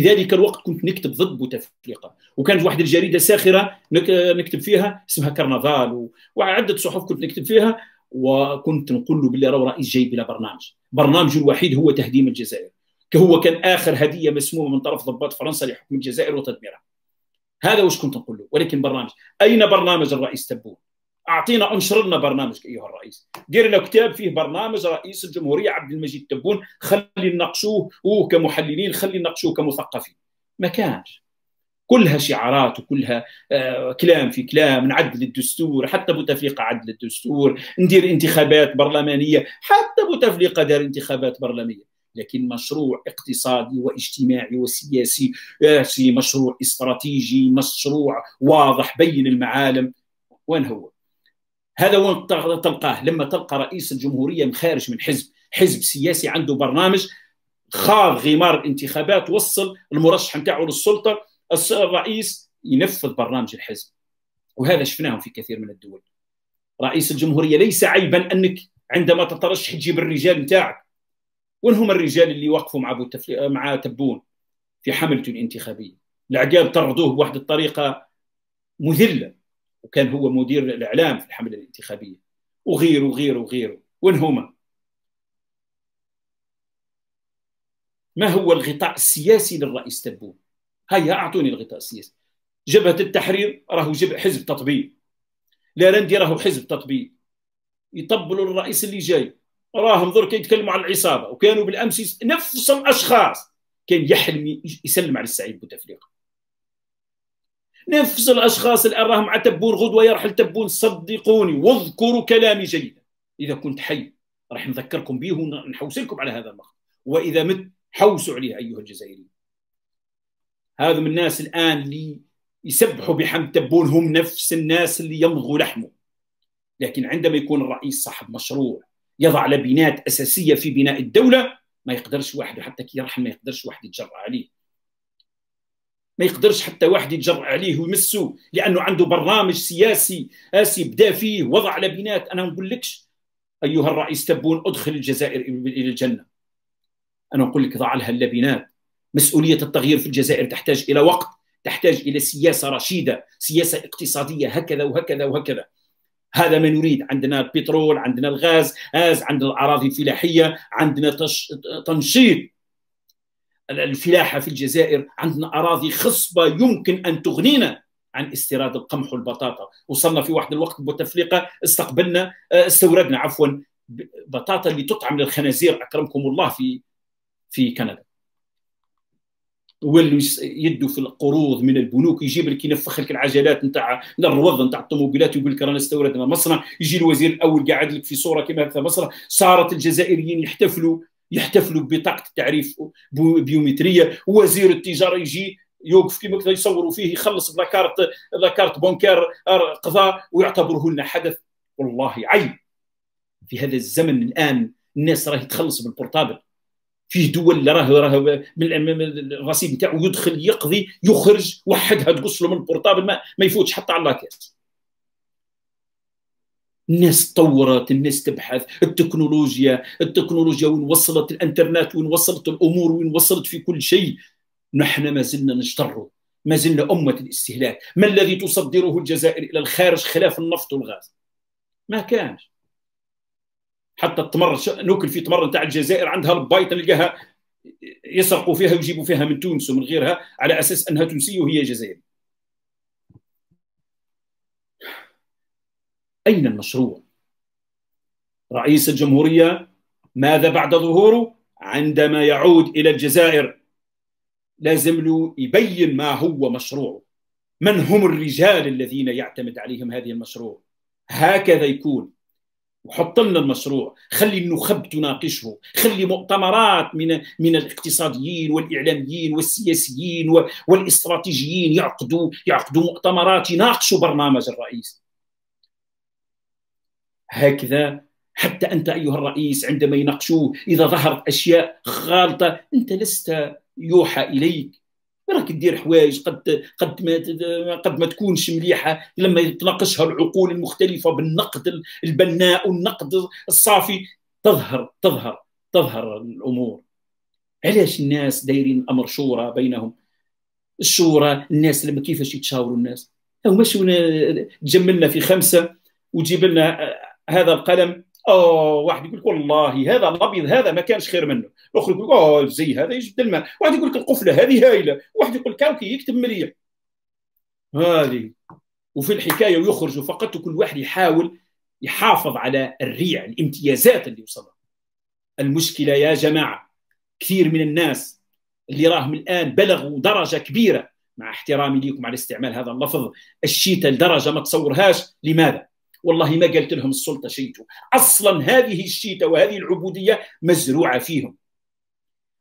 ذلك الوقت كنت نكتب ضد بوتفليقة، وكانت واحد الجريده ساخره نكتب فيها اسمها كرنفال وعده صحف كنت نكتب فيها، وكنت نقول له باللي راهو رئيس جاي بلا برنامج، برنامجه الوحيد هو تهديم الجزائر. هو كان اخر هديه مسمومه من طرف ضباط فرنسا لحكم الجزائر وتدميرها. هذا واش كنت نقول له، ولكن برنامج. اين برنامج الرئيس تبون؟ اعطينا، انشر لنا برنامج ايها الرئيس. دير لنا كتاب فيه برنامج رئيس الجمهوريه عبد المجيد تبون، خلي نناقشوه كمحللين، خلي نناقشوه كمثقفين. ما كانش، كلها شعارات وكلها كلام في كلام. نعدل الدستور، حتى بوتفليقة عدل الدستور، ندير انتخابات برلمانيه، حتى بوتفليقة دار انتخابات برلمانيه. لكن مشروع اقتصادي واجتماعي وسياسي، مشروع استراتيجي، مشروع واضح بين المعالم، وين هو؟ هذا وين تلقاه؟ لما تلقى رئيس الجمهورية مخارج من حزب سياسي عنده برنامج، خاض غمار الانتخابات، وصل المرشح نتاعو للسلطة، الرئيس ينفذ برنامج الحزب. وهذا شفناه في كثير من الدول. رئيس الجمهورية ليس عيبا أنك عندما تترشح تجيب الرجال نتاعك. وين هما الرجال اللي وقفوا مع تبون في حملته الانتخابيه؟ العقاب طردوه بواحد الطريقه مذله، وكان هو مدير الاعلام في الحمله الانتخابيه، وغيره وغيره وغيره. وين هما؟ ما هو الغطاء السياسي للرئيس تبون؟ هيا اعطوني الغطاء السياسي. جبهه التحرير راهو حزب تطبيل، لاراندي راهو حزب تطبيل، يطبلوا الرئيس اللي جاي. راهم ذرك يتكلموا على العصابه، وكانوا بالامس نفس الاشخاص كان يحلم يسلم على السعيد بوتفليقة. نفس الاشخاص الان راهم مع تبون، غدوه يرحل تبون. صدقوني واذكروا كلامي جيدا، اذا كنت حي راح نذكركم به ونحوسلكم على هذا المخطئ، واذا مت حوسوا عليه ايها الجزائريين. هذا من الناس الان اللي يسبحوا بحمد تبون هم نفس الناس اللي يمضغوا لحمه. لكن عندما يكون الرئيس صاحب مشروع يضع لبنات اساسيه في بناء الدوله، ما يقدرش واحد، حتى كي يرحل ما يقدرش واحد يتجرأ عليه. ما يقدرش حتى واحد يتجرأ عليه ويمسه، لانه عنده برنامج سياسي بدا فيه، وضع لبنات. انا ما نقولكش ايها الرئيس تبون ادخل الجزائر الى الجنه. انا نقول لك ضع لها اللبنات. مسؤوليه التغيير في الجزائر تحتاج الى وقت، تحتاج الى سياسه رشيده، سياسه اقتصاديه هكذا وهكذا وهكذا. هذا ما نريد. عندنا البترول، عندنا الغاز، عندنا الأراضي الفلاحية، عندنا تنشيط الفلاحة في الجزائر، عندنا أراضي خصبة يمكن أن تغنينا عن استيراد القمح والبطاطا. وصلنا في واحد الوقت بوتفليقة استوردنا بطاطا اللي تطعم للخنازير أكرمكم الله في كندا. واللي يدوا في القروض من البنوك، يجيب لك ينفخ لك العجلات نتاع الروض نتاع الطوموبيلات، ويقول لك رانا استوردنا مصنع. يجي الوزير الاول قاعد لك في صوره كما هكذا مصنع. صارت الجزائريين يحتفلوا ببطاقه التعريف بيومتريه. وزير التجاره يجي يوقف كما هكذا يصوروا فيه، يخلص بلاكارت بونكار قضاء ويعتبره لنا حدث. والله عيب في هذا الزمن. الان الناس راهي تخلص بالبورتابل. فيه دول راه الرصيد نتاعو يدخل يقضي يخرج، وحدها تقص له من البورتابل ما يفوتش حتى على لاكاس. الناس تطورت، الناس تبحث، التكنولوجيا وين وصلت، الانترنت وين وصلت، الامور وين وصلت في كل شيء. نحن ما زلنا نجتروا، ما زلنا امه الاستهلاك. ما الذي تصدره الجزائر الى الخارج خلاف النفط والغاز؟ ما كانش. حتى التمر ناكل في تمر نتاع الجزائر، عندها البايطه نلقاها يسرقوا فيها ويجيبوا فيها من تونس ومن غيرها على اساس انها تونسيه وهي جزائريه. أين المشروع؟ رئيس الجمهورية ماذا بعد ظهوره؟ عندما يعود إلى الجزائر لازم له يبين ما هو مشروعه، من هم الرجال الذين يعتمد عليهم هذه المشروع. هكذا يكون. وحط لنا المشروع، خلي النخب تناقشه، خلي مؤتمرات من الاقتصاديين والإعلاميين والسياسيين والاستراتيجيين يعقدوا مؤتمرات يناقشوا برنامج الرئيس. هكذا حتى أنت أيها الرئيس عندما يناقشوه إذا ظهرت أشياء غالطة أنت لست يوحى إليك، راك دير حوايج قد ما تكونش مليحه لما يتناقشها العقول المختلفه بالنقد البناء والنقد الصافي تظهر الامور. علاش الناس دايرين امر شورى بينهم؟ الشورى الناس لما كيفاش يتشاوروا الناس؟ هما شو تجملنا في خمسه وتجيب لنا هذا القلم، واحد يقول لك والله هذا الابيض هذا ما كانش خير منه، الاخر يقول لك زي هذا يجد الماء، واحد يقول لك القفله هذه هايله، واحد يقول لك يكتب مليح. هذه وفي الحكايه ويخرجوا فقط وكل واحد يحاول يحافظ على الريع الامتيازات اللي وصلها. المشكله يا جماعه كثير من الناس اللي راهم الان بلغوا درجه كبيره، مع احترامي ليكم على استعمال هذا اللفظ، الشيته لدرجه ما تصورهاش. لماذا؟ والله ما قالت لهم السلطة شيتو، أصلا هذه الشيتة وهذه العبودية مزروعة فيهم.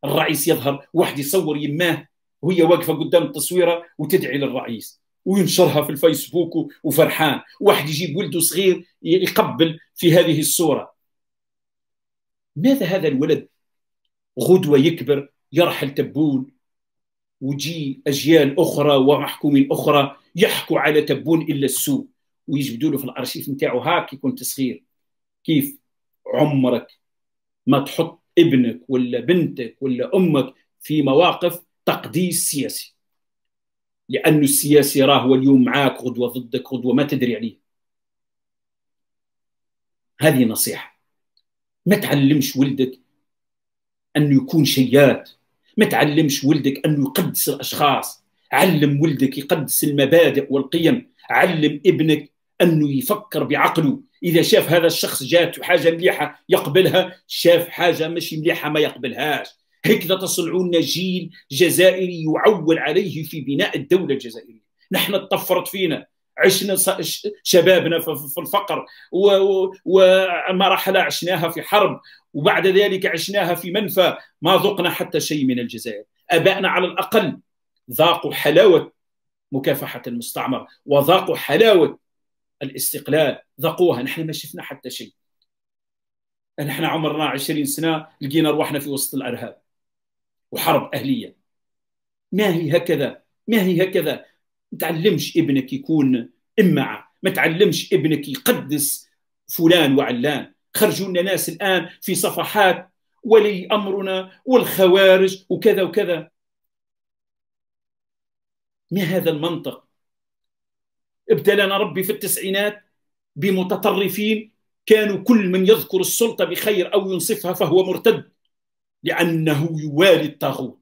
الرئيس يظهر واحد يصور يماه وهي واقفة قدام التصويرة وتدعي للرئيس وينشرها في الفيسبوك وفرحان، واحد يجيب ولده صغير يقبل في هذه الصورة. ماذا هذا الولد؟ غدوة يكبر يرحل تبون، وجي أجيال أخرى ومحكومين أخرى يحكوا على تبون إلا السوء، ويجبدوا له في الارشيف نتاعو هاك كنت صغير. كيف عمرك ما تحط ابنك ولا بنتك ولا امك في مواقف تقديس سياسي؟ لانه السياسي راه هو اليوم معاك غدوه ضدك، غدوه ما تدري عليه. هذه نصيحه، ما تعلمش ولدك انه يكون شياد، ما تعلمش ولدك انه يقدس الاشخاص، علم ولدك يقدس المبادئ والقيم، علم ابنك أنه يفكر بعقله، إذا شاف هذا الشخص جات حاجة مليحة يقبلها، شاف حاجة مش مليحة ما يقبلهاش. هكذا تصنعون جيل جزائري يعول عليه في بناء الدولة الجزائرية. نحن تطفرت فينا، عشنا شبابنا في الفقر، ومرحلة عشناها في حرب، وبعد ذلك عشناها في منفى، ما ذقنا حتى شيء من الجزائر. أبائنا على الأقل ذاقوا حلاوة مكافحة المستعمر وذاقوا حلاوة الاستقلال، ذاقوها، نحن ما شفنا حتى شيء. نحن عمرنا 20 سنة لقينا روحنا في وسط الأرهاب وحرب أهلية. ما هي هكذا، ما هي هكذا. ما تعلمش ابنك يكون إمعة، ما تعلمش ابنك يقدس فلان وعلان. خرجوا لنا ناس الآن في صفحات ولي أمرنا والخوارج وكذا وكذا، ما هذا المنطق؟ ابتلانا ربي في التسعينات بمتطرفين كانوا كل من يذكر السلطة بخير أو ينصفها فهو مرتد لأنه يوالي الطاغوت.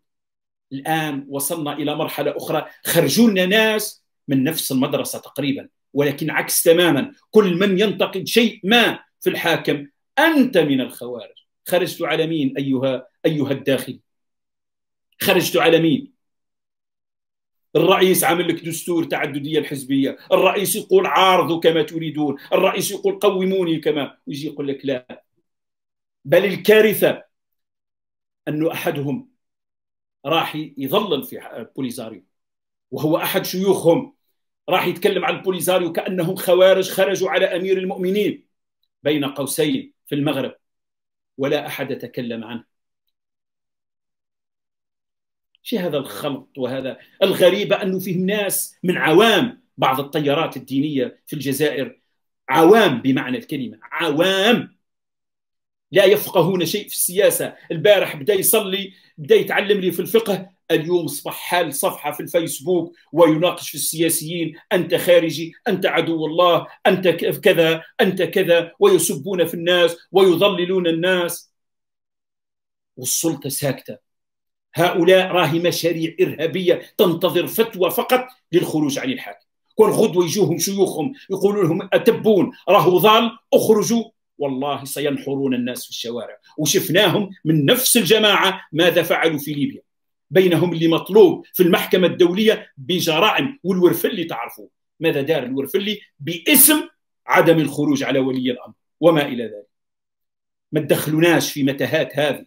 الآن وصلنا إلى مرحلة أخرى، خرجوا لنا ناس من نفس المدرسة تقريبا ولكن عكس تماما، كل من ينتقد شيء ما في الحاكم أنت من الخوارج. خرجت على مين أيها الداخل؟ خرجت على مين؟ الرئيس عامل لك دستور تعددية الحزبية، الرئيس يقول عارضوا كما تريدون، الرئيس يقول قوموني كما، ويجي يقول لك لا. بل الكارثة أنه أحدهم راح يظلل في البوليزاريو وهو أحد شيوخهم، راح يتكلم عن البوليزاريو كأنهم خوارج خرجوا على أمير المؤمنين بين قوسين في المغرب، ولا أحد تكلم عنه. شي هذا الخلط وهذا الغريبة أنه فيهم ناس من عوام بعض التيارات الدينية في الجزائر، عوام بمعنى الكلمة، عوام لا يفقهون شيء في السياسة. البارح بدأ يصلي، بدأ يتعلم لي في الفقه، اليوم صبح حال صفحة في الفيسبوك ويناقش في السياسيين، أنت خارجي، أنت عدو الله، أنت كذا، أنت كذا، ويسبون في الناس ويضللون الناس والسلطة ساكتة. هؤلاء راهي مشاريع إرهابية تنتظر فتوى فقط للخروج عن الحاكم، كالغدو يجوهم شيوخهم يقولوا لهم أتبون راهو ضال اخرجوا، والله سينحرون الناس في الشوارع. وشفناهم من نفس الجماعة ماذا فعلوا في ليبيا، بينهم اللي مطلوب في المحكمة الدولية بجرائم، والورفلي تعرفوه ماذا دار الورفلي باسم عدم الخروج على ولي الأمر وما إلى ذلك. ما تدخلوناش في متاهات هذه،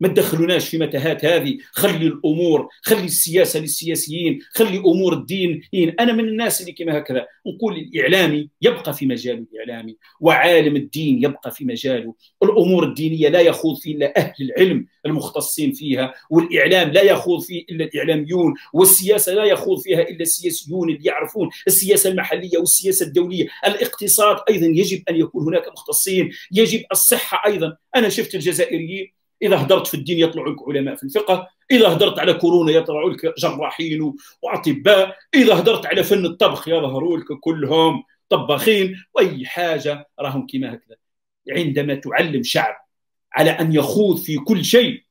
ما تدخلوناش في متاهات هذه. خلي الأمور، خلي السياسة للسياسيين، خلي أمور الدين. أنا من الناس اللي كما هكذا نقول الإعلامي يبقى في مجاله الإعلامي، وعالم الدين يبقى في مجاله. الأمور الدينية لا يخوض فيه إلا أهل العلم المختصين فيها، والإعلام لا يخوض فيه إلا الإعلاميون، والسياسة لا يخوض فيها إلا السياسيون اللي يعرفون السياسة المحلية والسياسة الدولية. الاقتصاد أيضا يجب أن يكون هناك مختصين، يجب الصحة أيضا. أنا شفت الجزائريين إذا هدرت في الدين يطلعوا لك علماء في الفقه، إذا هدرت على كورونا يطلعوا لك جراحين وأطباء، إذا هدرت على فن الطبخ يظهروا لك كلهم طباخين، وأي حاجة راهم كما هكذا. عندما تعلم شعب على أن يخوض في كل شيء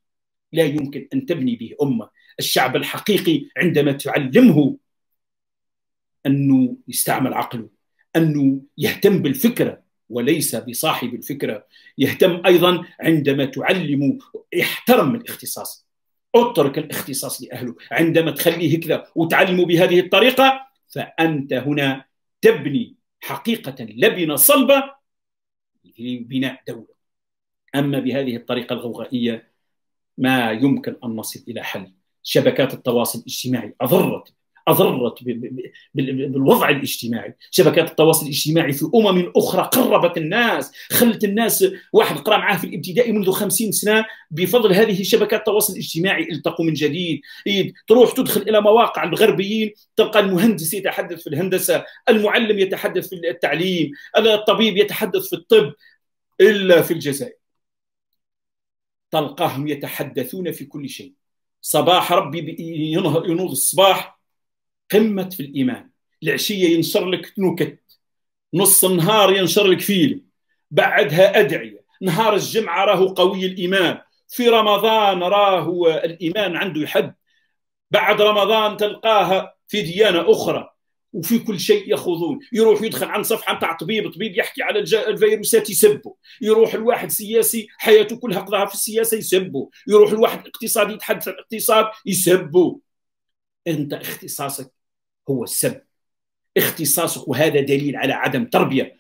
لا يمكن أن تبني به أمة. الشعب الحقيقي عندما تعلمه أنه يستعمل عقله، أنه يهتم بالفكرة وليس بصاحب الفكرة، يهتم أيضا عندما تعلم احترم الاختصاص، اترك الاختصاص لأهله. عندما تخليه كذا وتعلمه بهذه الطريقة فأنت هنا تبني حقيقة لبنة صلبة لبناء دولة. أما بهذه الطريقة الغوغائية ما يمكن أن نصل إلى حل. شبكات التواصل الاجتماعي أضرت بالوضع الاجتماعي. شبكات التواصل الاجتماعي في أمم أخرى قربت الناس، خلت الناس واحد قرأ معاه في الابتدائي منذ 50 سنة بفضل هذه شبكات التواصل الاجتماعي التقوا من جديد. تروح تدخل إلى مواقع الغربيين تلقى المهندس يتحدث في الهندسة، المعلم يتحدث في التعليم، الطبيب يتحدث في الطب. إلا في الجزائر تلقاهم يتحدثون في كل شيء. صباح ربي ينوض الصباح قمة في الإيمان، العشية ينشر لك نكت، نص النهار ينشر لك فيلم، بعدها أدعية، نهار الجمعة راهو قوي الإيمان، في رمضان راهو الإيمان عنده يحد، بعد رمضان تلقاها في ديانة أخرى، وفي كل شيء يخوضون. يروح يدخل عن صفحة نتاع طبيب يحكي على الفيروسات يسبه، يروح الواحد سياسي حياته كلها قضاها في السياسة يسبه، يروح الواحد اقتصادي يتحدث عن الاقتصاد يسبه. أنت اختصاصك هو السب، اختصاصك، وهذا دليل على عدم تربية.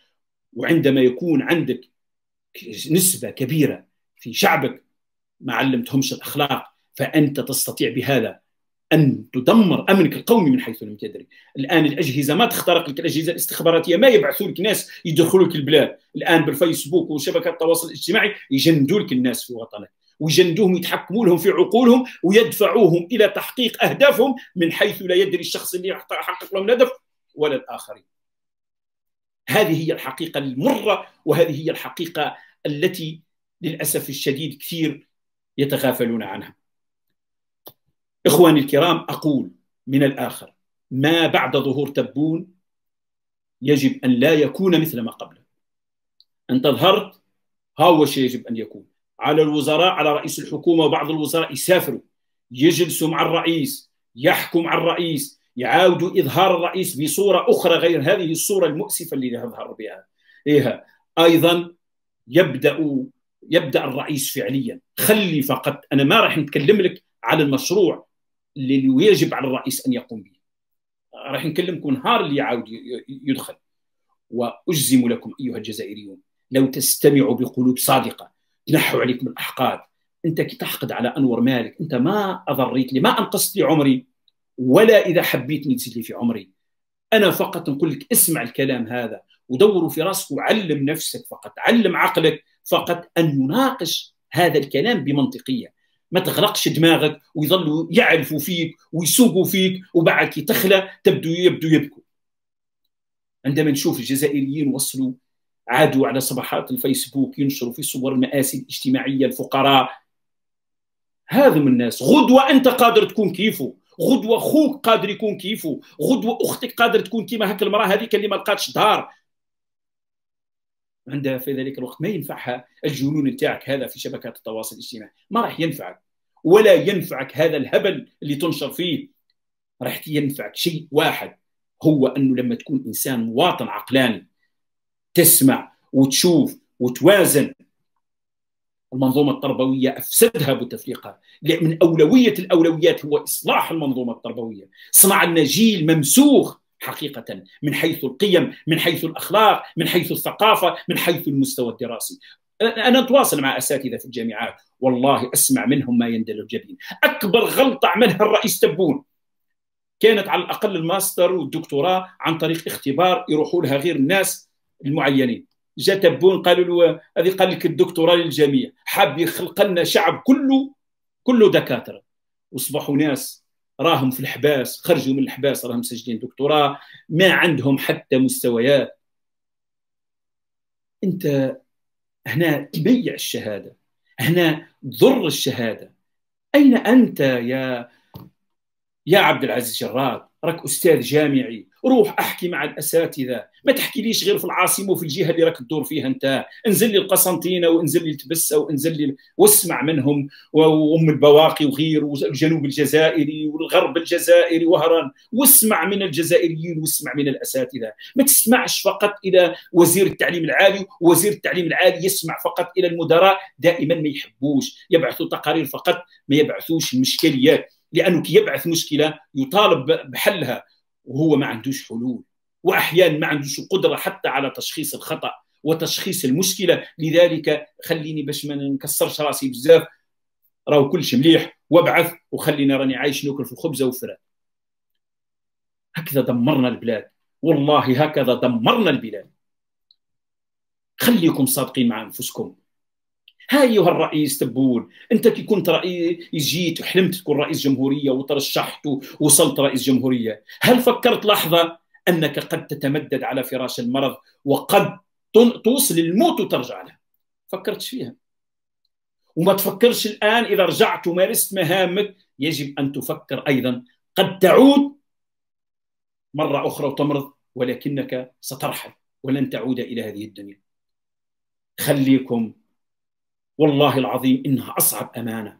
وعندما يكون عندك نسبة كبيرة في شعبك ما علمتهمش الأخلاق فأنت تستطيع بهذا أن تدمر أمنك القومي من حيث لم تدري. الآن الأجهزة ما تخترق لك، الأجهزة الاستخباراتية ما يبعثوا لك ناس يدخلوا لك البلاد. الآن بالفيسبوك وشبكات التواصل الاجتماعي يجندوا لك الناس في وطنك، ويجندوهم، يتحكموا لهم في عقولهم، ويدفعوهم إلى تحقيق أهدافهم من حيث لا يدري الشخص اللي يحقق لهم الهدف ولا الآخرين. هذه هي الحقيقة المرة، وهذه هي الحقيقة التي للأسف الشديد كثير يتغافلون عنها. إخواني الكرام، أقول من الآخر ما بعد ظهور تبون يجب أن لا يكون مثل ما قبله. أنت ظهرت، ها هو الشيء يجب أن يكون. على الوزراء، على رئيس الحكومة وبعض الوزراء يسافروا، يجلسوا مع الرئيس، يحكم على الرئيس، يعاودوا إظهار الرئيس بصورة أخرى غير هذه الصورة المؤسفة اللي يظهر بها. أيضا يبدأ الرئيس فعليا. خلي فقط، أنا ما راح نتكلم لك على المشروع اللي يجب على الرئيس أن يقوم به، راح نكلمكم نهار اللي يعاود يدخل. وأجزم لكم أيها الجزائريون لو تستمعوا بقلوب صادقة تنحوا عليكم الأحقاد. أنت كي تحقد على أنور مالك، أنت ما أضريت لي، ما أنقصت لي عمري، ولا إذا حبيتني تزيد لي في عمري. أنا فقط نقول لك اسمع الكلام هذا ودوروا في راسك وعلم نفسك فقط، علم عقلك فقط أن يناقش هذا الكلام بمنطقية. ما تغلقش دماغك ويظلوا يعرفوا فيك ويسوقوا فيك، وبعد كي تخلى يبدو يبكوا. عندما نشوف الجزائريين وصلوا عادوا على صفحات الفيسبوك ينشروا في صور المآسي الاجتماعية، الفقراء، هذا من الناس. غدوة أنت قادر تكون كيفه، غدوة خوك قادر يكون كيفه، غدوة أختك قادر تكون كيما هاك المرأة هذيك اللي ما لقاتش دار. عندها في ذلك الوقت ما ينفعها الجنون نتاعك هذا في شبكات التواصل الاجتماعي، ما راح ينفعك، ولا ينفعك هذا الهبل اللي تنشر فيه. راح ينفعك شيء واحد هو أنه لما تكون إنسان مواطن عقلاني تسمع وتشوف وتوازن. المنظومة التربوية أفسدها بوتفليقة، من أولوية الأولويات هو إصلاح المنظومة التربوية، صنع لنا جيل ممسوخ حقيقة من حيث القيم، من حيث الأخلاق، من حيث الثقافة، من حيث المستوى الدراسي. أنا أتواصل مع أساتذة في الجامعات والله أسمع منهم ما يندل الجبين. أكبر غلطة عملها الرئيس تبون كانت على الأقل الماستر والدكتوراه عن طريق اختبار يروحوا لها غير الناس المعينين. جاء تبون قالوا له هذه قال لك الدكتوراه للجميع، حاب يخلق لنا شعب كله دكاتره، واصبحوا ناس راهم في الحباس، خرجوا من الحباس راهم مسجلين دكتوراه، ما عندهم حتى مستويات. انت هنا تبيع الشهاده، هنا ضر الشهاده. اين انت يا عبد العزيز جراد؟ راك استاذ جامعي، روح احكي مع الاساتذه، ما تحكيليش غير في العاصمه وفي الجهه اللي راك تدور فيها انت، انزل لي القسنطينه وانزل لي لتبسه وانزل لي واسمع منهم وام البواقي وغير والجنوب الجزائري والغرب الجزائري وهران، واسمع من الجزائريين واسمع من الاساتذه، ما تسمعش فقط الى وزير التعليم العالي، ووزير التعليم العالي يسمع فقط الى المدراء، دائما ما يحبوش، يبعثوا تقارير فقط ما يبعثوش المشكليات، لانه كي يبعث مشكله يطالب بحلها وهو ما عندوش حلول، واحيانا ما عندوش قدره حتى على تشخيص الخطا وتشخيص المشكله. لذلك خليني باش ما نكسرش راسي بزاف، راهو كلش مليح وابعث وخليني راني عايش ناكل في الخبزه والفراخ. هكذا دمرنا البلاد، والله هكذا دمرنا البلاد. خليكم صادقين مع انفسكم. ها ايها الرئيس تبون، انت كي كنت رئيس جيت وحلمت تكون رئيس جمهوريه وترشحت ووصلت رئيس جمهوريه، هل فكرت لحظه انك قد تتمدد على فراش المرض وقد توصل للموت وترجع له؟ فكرتش فيها. وما تفكرش الان اذا رجعت ومارست مهامك، يجب ان تفكر ايضا قد تعود مره اخرى وتمرض، ولكنك سترحل ولن تعود الى هذه الدنيا. خليكم، والله العظيم إنها أصعب أمانة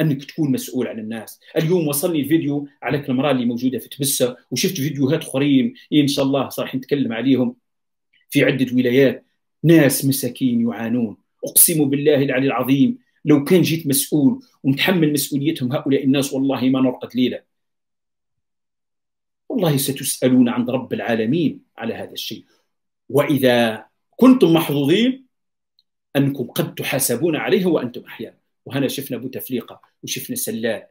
أنك تكون مسؤول عن الناس. اليوم وصلني الفيديو على المرأة اللي موجودة في تبسة، وشفت فيديوهات خريم إن شاء الله صراح نتكلم عليهم في عدة ولايات، ناس مساكين يعانون. أقسم بالله العلي العظيم لو كان جيت مسؤول ونتحمل مسؤوليتهم هؤلاء الناس والله ما نرقد ليلة. والله ستسألون عند رب العالمين على هذا الشيء. وإذا كنتم محظوظين أنكم قد تحاسبون عليه وأنتم أحياء. وهنا شفنا بوتفليقة وشفنا سلال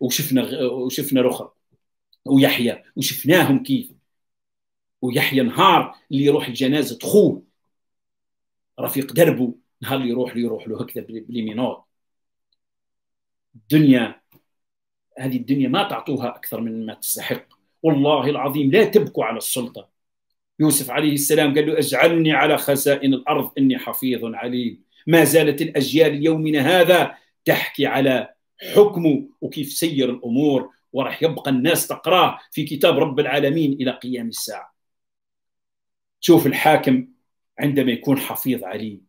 وشفنا رخر ويحيى، وشفناهم كيف. ويحيى نهار اللي يروح لجنازة خوه رفيق دربه، نهار اللي يروح له هكذا بالمينوط. الدنيا هذه الدنيا ما تعطوها أكثر من ما تستحق. والله العظيم لا تبكوا على السلطة. يوسف عليه السلام قال له اجعلني على خزائن الأرض إني حفيظ عليم. ما زالت الأجيال يومنا هذا تحكي على حكمه وكيف سير الأمور، ورح يبقى الناس تقراه في كتاب رب العالمين إلى قيام الساعة. شوف الحاكم عندما يكون حفيظ عليم،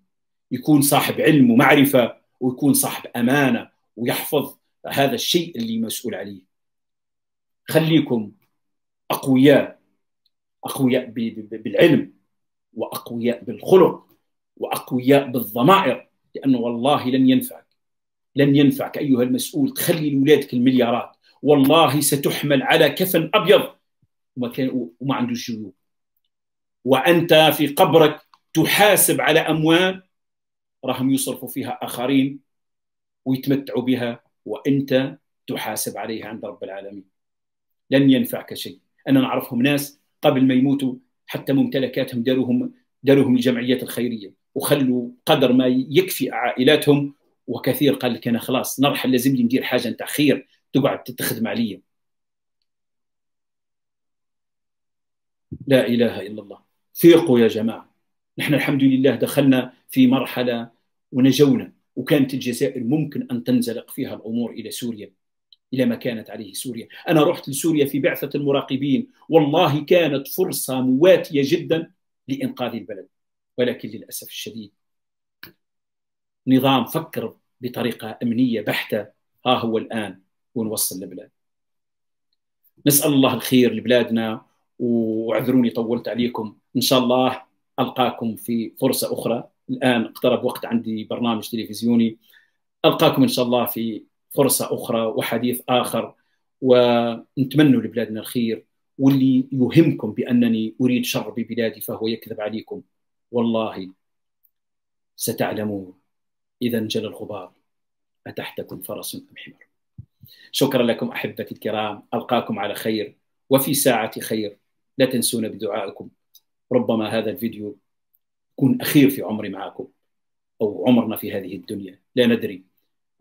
يكون صاحب علم ومعرفة ويكون صاحب أمانة ويحفظ هذا الشيء اللي مسؤول عليه. خليكم أقوياء، أقوياء بالعلم، وأقوياء بالخلق، وأقوياء بالضمائر، لأنه والله لن ينفعك أيها المسؤول تخلي لولادك المليارات، والله ستحمل على كفن أبيض وما عندوش جيوب، وأنت في قبرك تحاسب على أموال راهم يصرفوا فيها آخرين ويتمتعوا بها، وأنت تحاسب عليها عند رب العالمين. لن ينفعك شيء. أنا نعرفهم ناس قبل ما يموتوا حتى ممتلكاتهم داروهم الجمعيات الخيرية وخلوا قدر ما يكفي عائلاتهم، وكثير قال لك أنا خلاص نرحل، لازم لي ندير حاجة نتاع خير تقعد تخدم عليا. لا إله إلا الله. فيقوا يا جماعة. نحن الحمد لله دخلنا في مرحلة ونجونا، وكانت الجزائر ممكن أن تنزلق فيها الأمور إلى سوريا، إلى ما كانت عليه سوريا. أنا رحت لسوريا في بعثة المراقبين، والله كانت فرصة مواتية جدا لإنقاذ البلد، ولكن للأسف الشديد نظام فكر بطريقة أمنية بحتة. ها هو الآن ونوصل لبلاد. نسأل الله الخير لبلادنا، واعذروني طولت عليكم. إن شاء الله ألقاكم في فرصة أخرى. الآن اقترب وقت عندي برنامج تلفزيوني، ألقاكم إن شاء الله في فرصة أخرى وحديث آخر، ونتمنوا لبلادنا الخير، واللي يهمكم بأنني أريد شر ببلادي فهو يكذب عليكم، والله ستعلمون إذا انجلى الغبار أتحتكم فرس أم حمار. شكرا لكم أحبتي الكرام، ألقاكم على خير وفي ساعة خير، لا تنسونا بدعائكم. ربما هذا الفيديو يكون أخير في عمري معكم أو عمرنا في هذه الدنيا، لا ندري.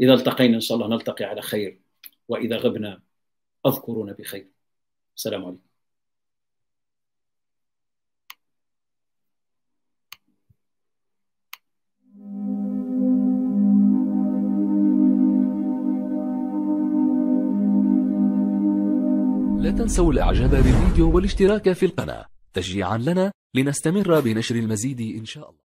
إذا التقينا إن شاء الله نلتقي على خير، وإذا غبنا أذكرونا بخير. السلام عليكم. لا تنسوا الإعجاب بالفيديو والاشتراك في القناة تشجيعا لنا لنستمر بنشر المزيد إن شاء الله.